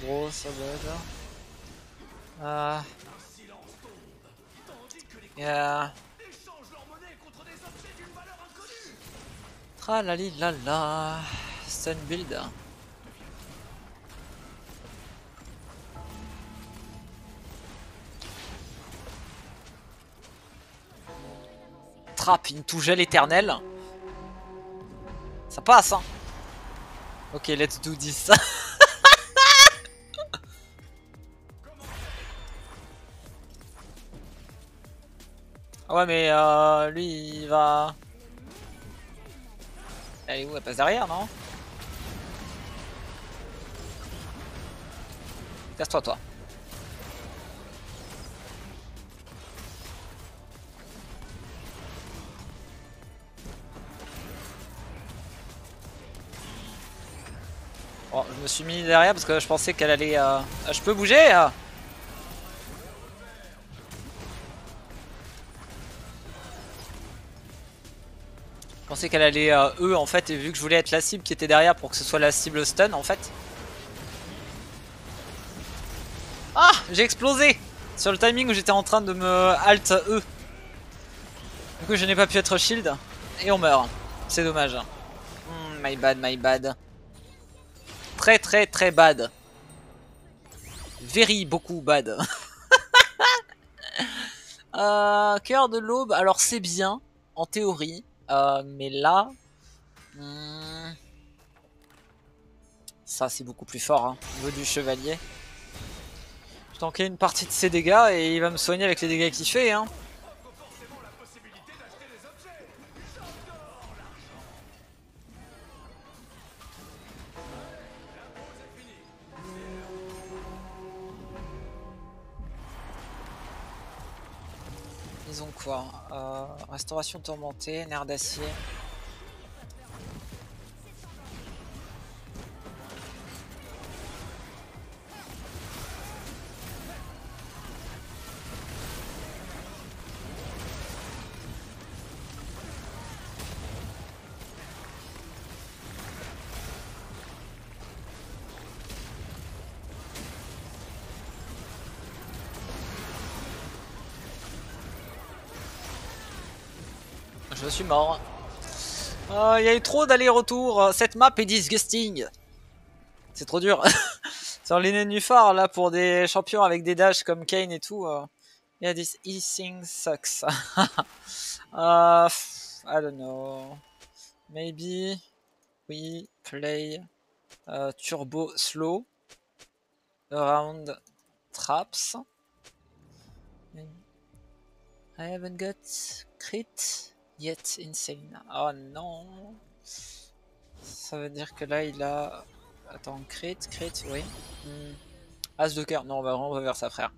grosse bug. Tralalilala. Stun build. Trap into gel éternel. Ça passe hein. Ok, let's do this. Ouais mais lui il va... Elle est où? Elle passe derrière non? Casse-toi toi. Bon, je me suis mis derrière parce que je pensais qu'elle allait... Ah, je peux bouger Je pensais qu'elle allait eux en fait, et vu que je voulais être la cible qui était derrière pour que ce soit la cible stun en fait. Ah, j'ai explosé sur le timing où j'étais en train de me halt E. Du coup je n'ai pas pu être shield et on meurt. C'est dommage. My bad, my bad. Très très très bad. Very beaucoup bad. Cœur de l'aube, alors c'est bien en théorie. Mais là, ça c'est beaucoup plus fort hein, au niveau du chevalier. Je tankais une partie de ses dégâts et il va me soigner avec les dégâts qu'il fait. Hein. Ils ont quoi? Restauration tourmentée, nerf d'acier. Je suis mort. Il y a eu trop d'allers-retours. Cette map est disgusting. C'est trop dur. Sur les nénuphars, là, pour des champions avec des dashs comme Kane et tout. Yeah, this e-thing sucks. I don't know. Maybe we play turbo slow around traps. I haven't got crit. Yet insane. Oh non. Ça veut dire que là il a... Attends, crit, oui. As de cœur. Non, bah, on va vers ça, frère.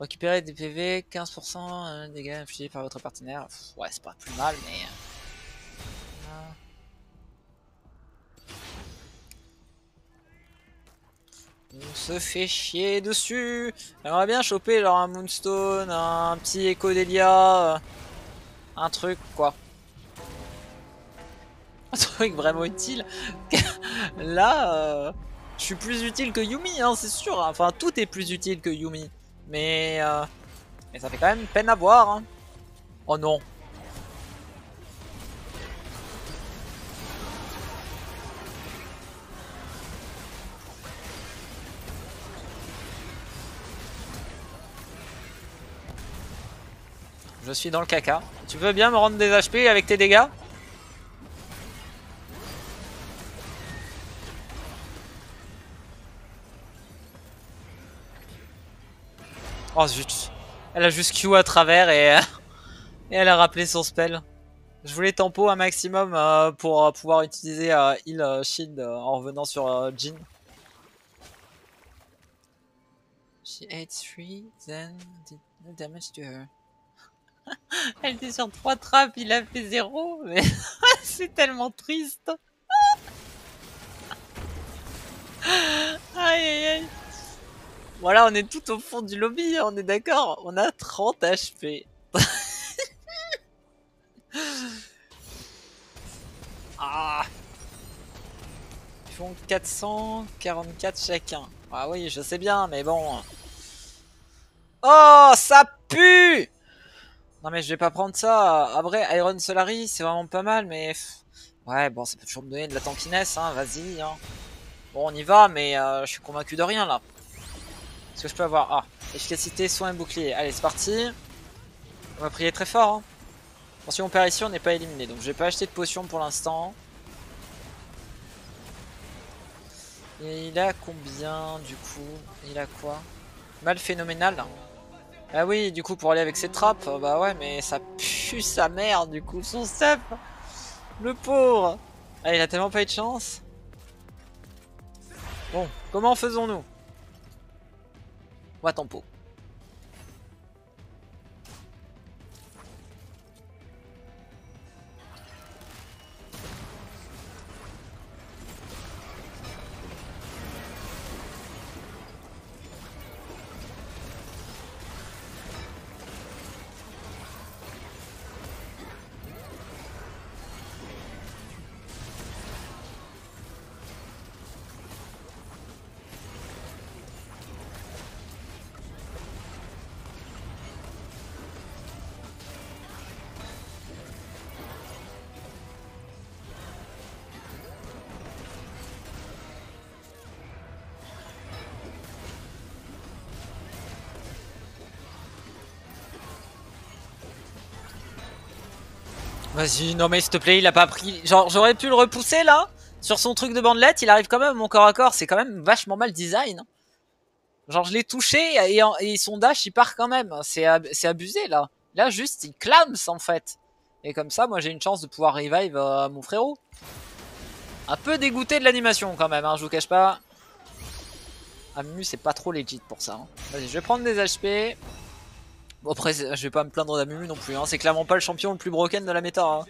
Récupérer des PV, 15% dégâts infligés par votre partenaire. Pff, ouais, c'est pas plus mal, mais... On se fait chier dessus. Alors, on va bien choper genre un Moonstone, un petit Echo d'Elia, un truc quoi. Un truc vraiment utile. Là, je suis plus utile que Yuumi, hein, c'est sûr. Enfin, tout est plus utile que Yuumi. Mais ça fait quand même peine à voir. Hein. Oh non. Je suis dans le caca. Tu veux bien me rendre des HP avec tes dégâts? Oh zut. Elle a juste Q à travers et elle a rappelé son spell. Je voulais tempo un maximum pour pouvoir utiliser heal shield en revenant sur Jhin. She ate 3, then did no damage to her. Elle était sur 3 trappes, il a fait 0, mais c'est tellement triste. Aïe aïe aïe. Voilà, on est tout au fond du lobby, on est d'accord. On a 30 HP. Ah. Ils font 444 chacun. Ah oui, je sais bien, mais bon. Oh, ça pue! Non mais je vais pas prendre ça. Après, Iron Solari, c'est vraiment pas mal, mais... Ouais, bon, ça peut toujours me donner de la tankiness, hein, vas-y. Hein. Bon, on y va, mais je suis convaincu de rien, là. Est-ce que je peux avoir... Ah, efficacité, soin et bouclier. Allez, c'est parti. On va prier très fort. Hein. Bon, si on perd ici, on n'est pas éliminé, donc je vais pas acheter de potion pour l'instant. Et il a combien, du coup? Il a quoi? Mal phénoménal. Ah oui, du coup, pour aller avec ses trappes, bah ouais, mais ça pue sa mère, du coup, son step. Le pauvre. Ah, il a tellement pas eu de chance. Bon, comment faisons-nous? Moi, tempo. Vas-y, non mais s'il te plaît, il a pas pris... Genre, j'aurais pu le repousser, là. Sur son truc de bandelette, il arrive quand même à mon corps à corps. C'est quand même vachement mal design. Genre, je l'ai touché et son dash, il part quand même. C'est abusé, là. Là, juste, il clame, en fait. Et comme ça, moi, j'ai une chance de pouvoir revive à mon frérot. Un peu dégoûté de l'animation, quand même, hein, je vous cache pas. Amu, c'est pas trop legit pour ça. Hein. Vas-y, je vais prendre des HP... Bon, après, je vais pas me plaindre d'Amumu non plus, hein. C'est clairement pas le champion le plus broken de la méta. Hein.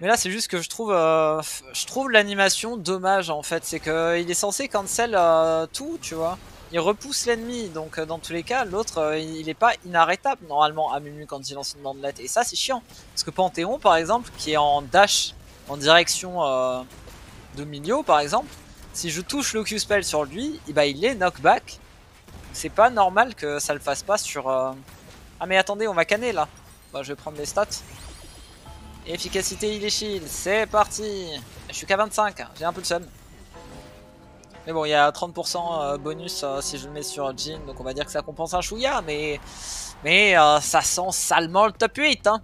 Mais là, c'est juste que je trouve l'animation dommage, en fait. C'est qu'il est censé cancel tout, tu vois. Il repousse l'ennemi, donc dans tous les cas, l'autre, il est pas inarrêtable, normalement, Amumu, quand il lance une bandelette. Et ça, c'est chiant. Parce que Panthéon, par exemple, qui est en dash, en direction de Milio, par exemple, si je touche le Q-Spell sur lui, eh ben, il est knockback. C'est pas normal que ça le fasse pas sur... Ah mais attendez, on va canner là. Bah, je vais prendre les stats. Efficacité, il est shield, c'est parti. Je suis qu'à 25, j'ai un peu de seum. Mais bon, il y a 30% bonus si je le mets sur Jhin, donc on va dire que ça compense un chouïa, mais ça sent salement le top 8. Hein.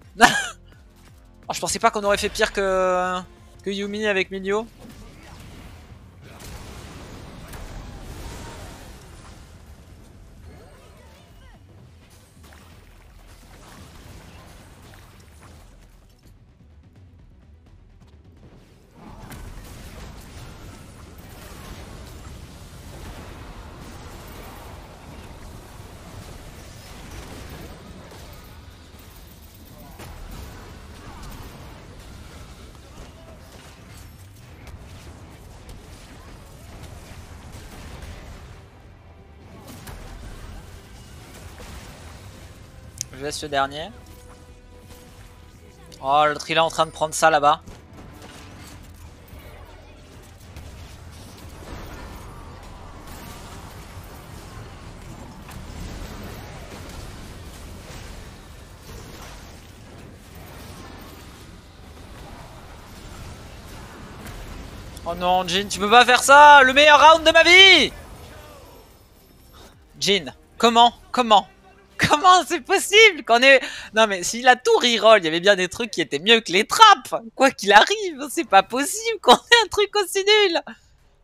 Oh, je pensais pas qu'on aurait fait pire que Yuumi avec Milio. Je laisse le dernier. Oh, l'autre il est en train de prendre ça là-bas. Oh non, Jhin, tu peux pas faire ça! Le meilleur round de ma vie! Jhin, comment? Comment c'est possible qu'on ait... Non mais s'il a tout reroll, il y avait bien des trucs qui étaient mieux que les trappes. Quoi qu'il arrive, c'est pas possible qu'on ait un truc aussi nul.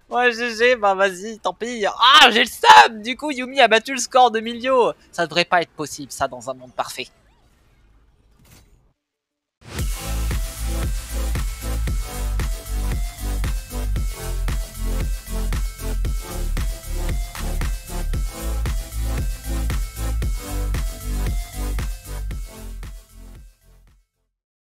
Ouais GG, bah vas-y, tant pis. Ah, j'ai le seum. Du coup, Yuumi a battu le score de Milio. Ça devrait pas être possible, ça, dans un monde parfait.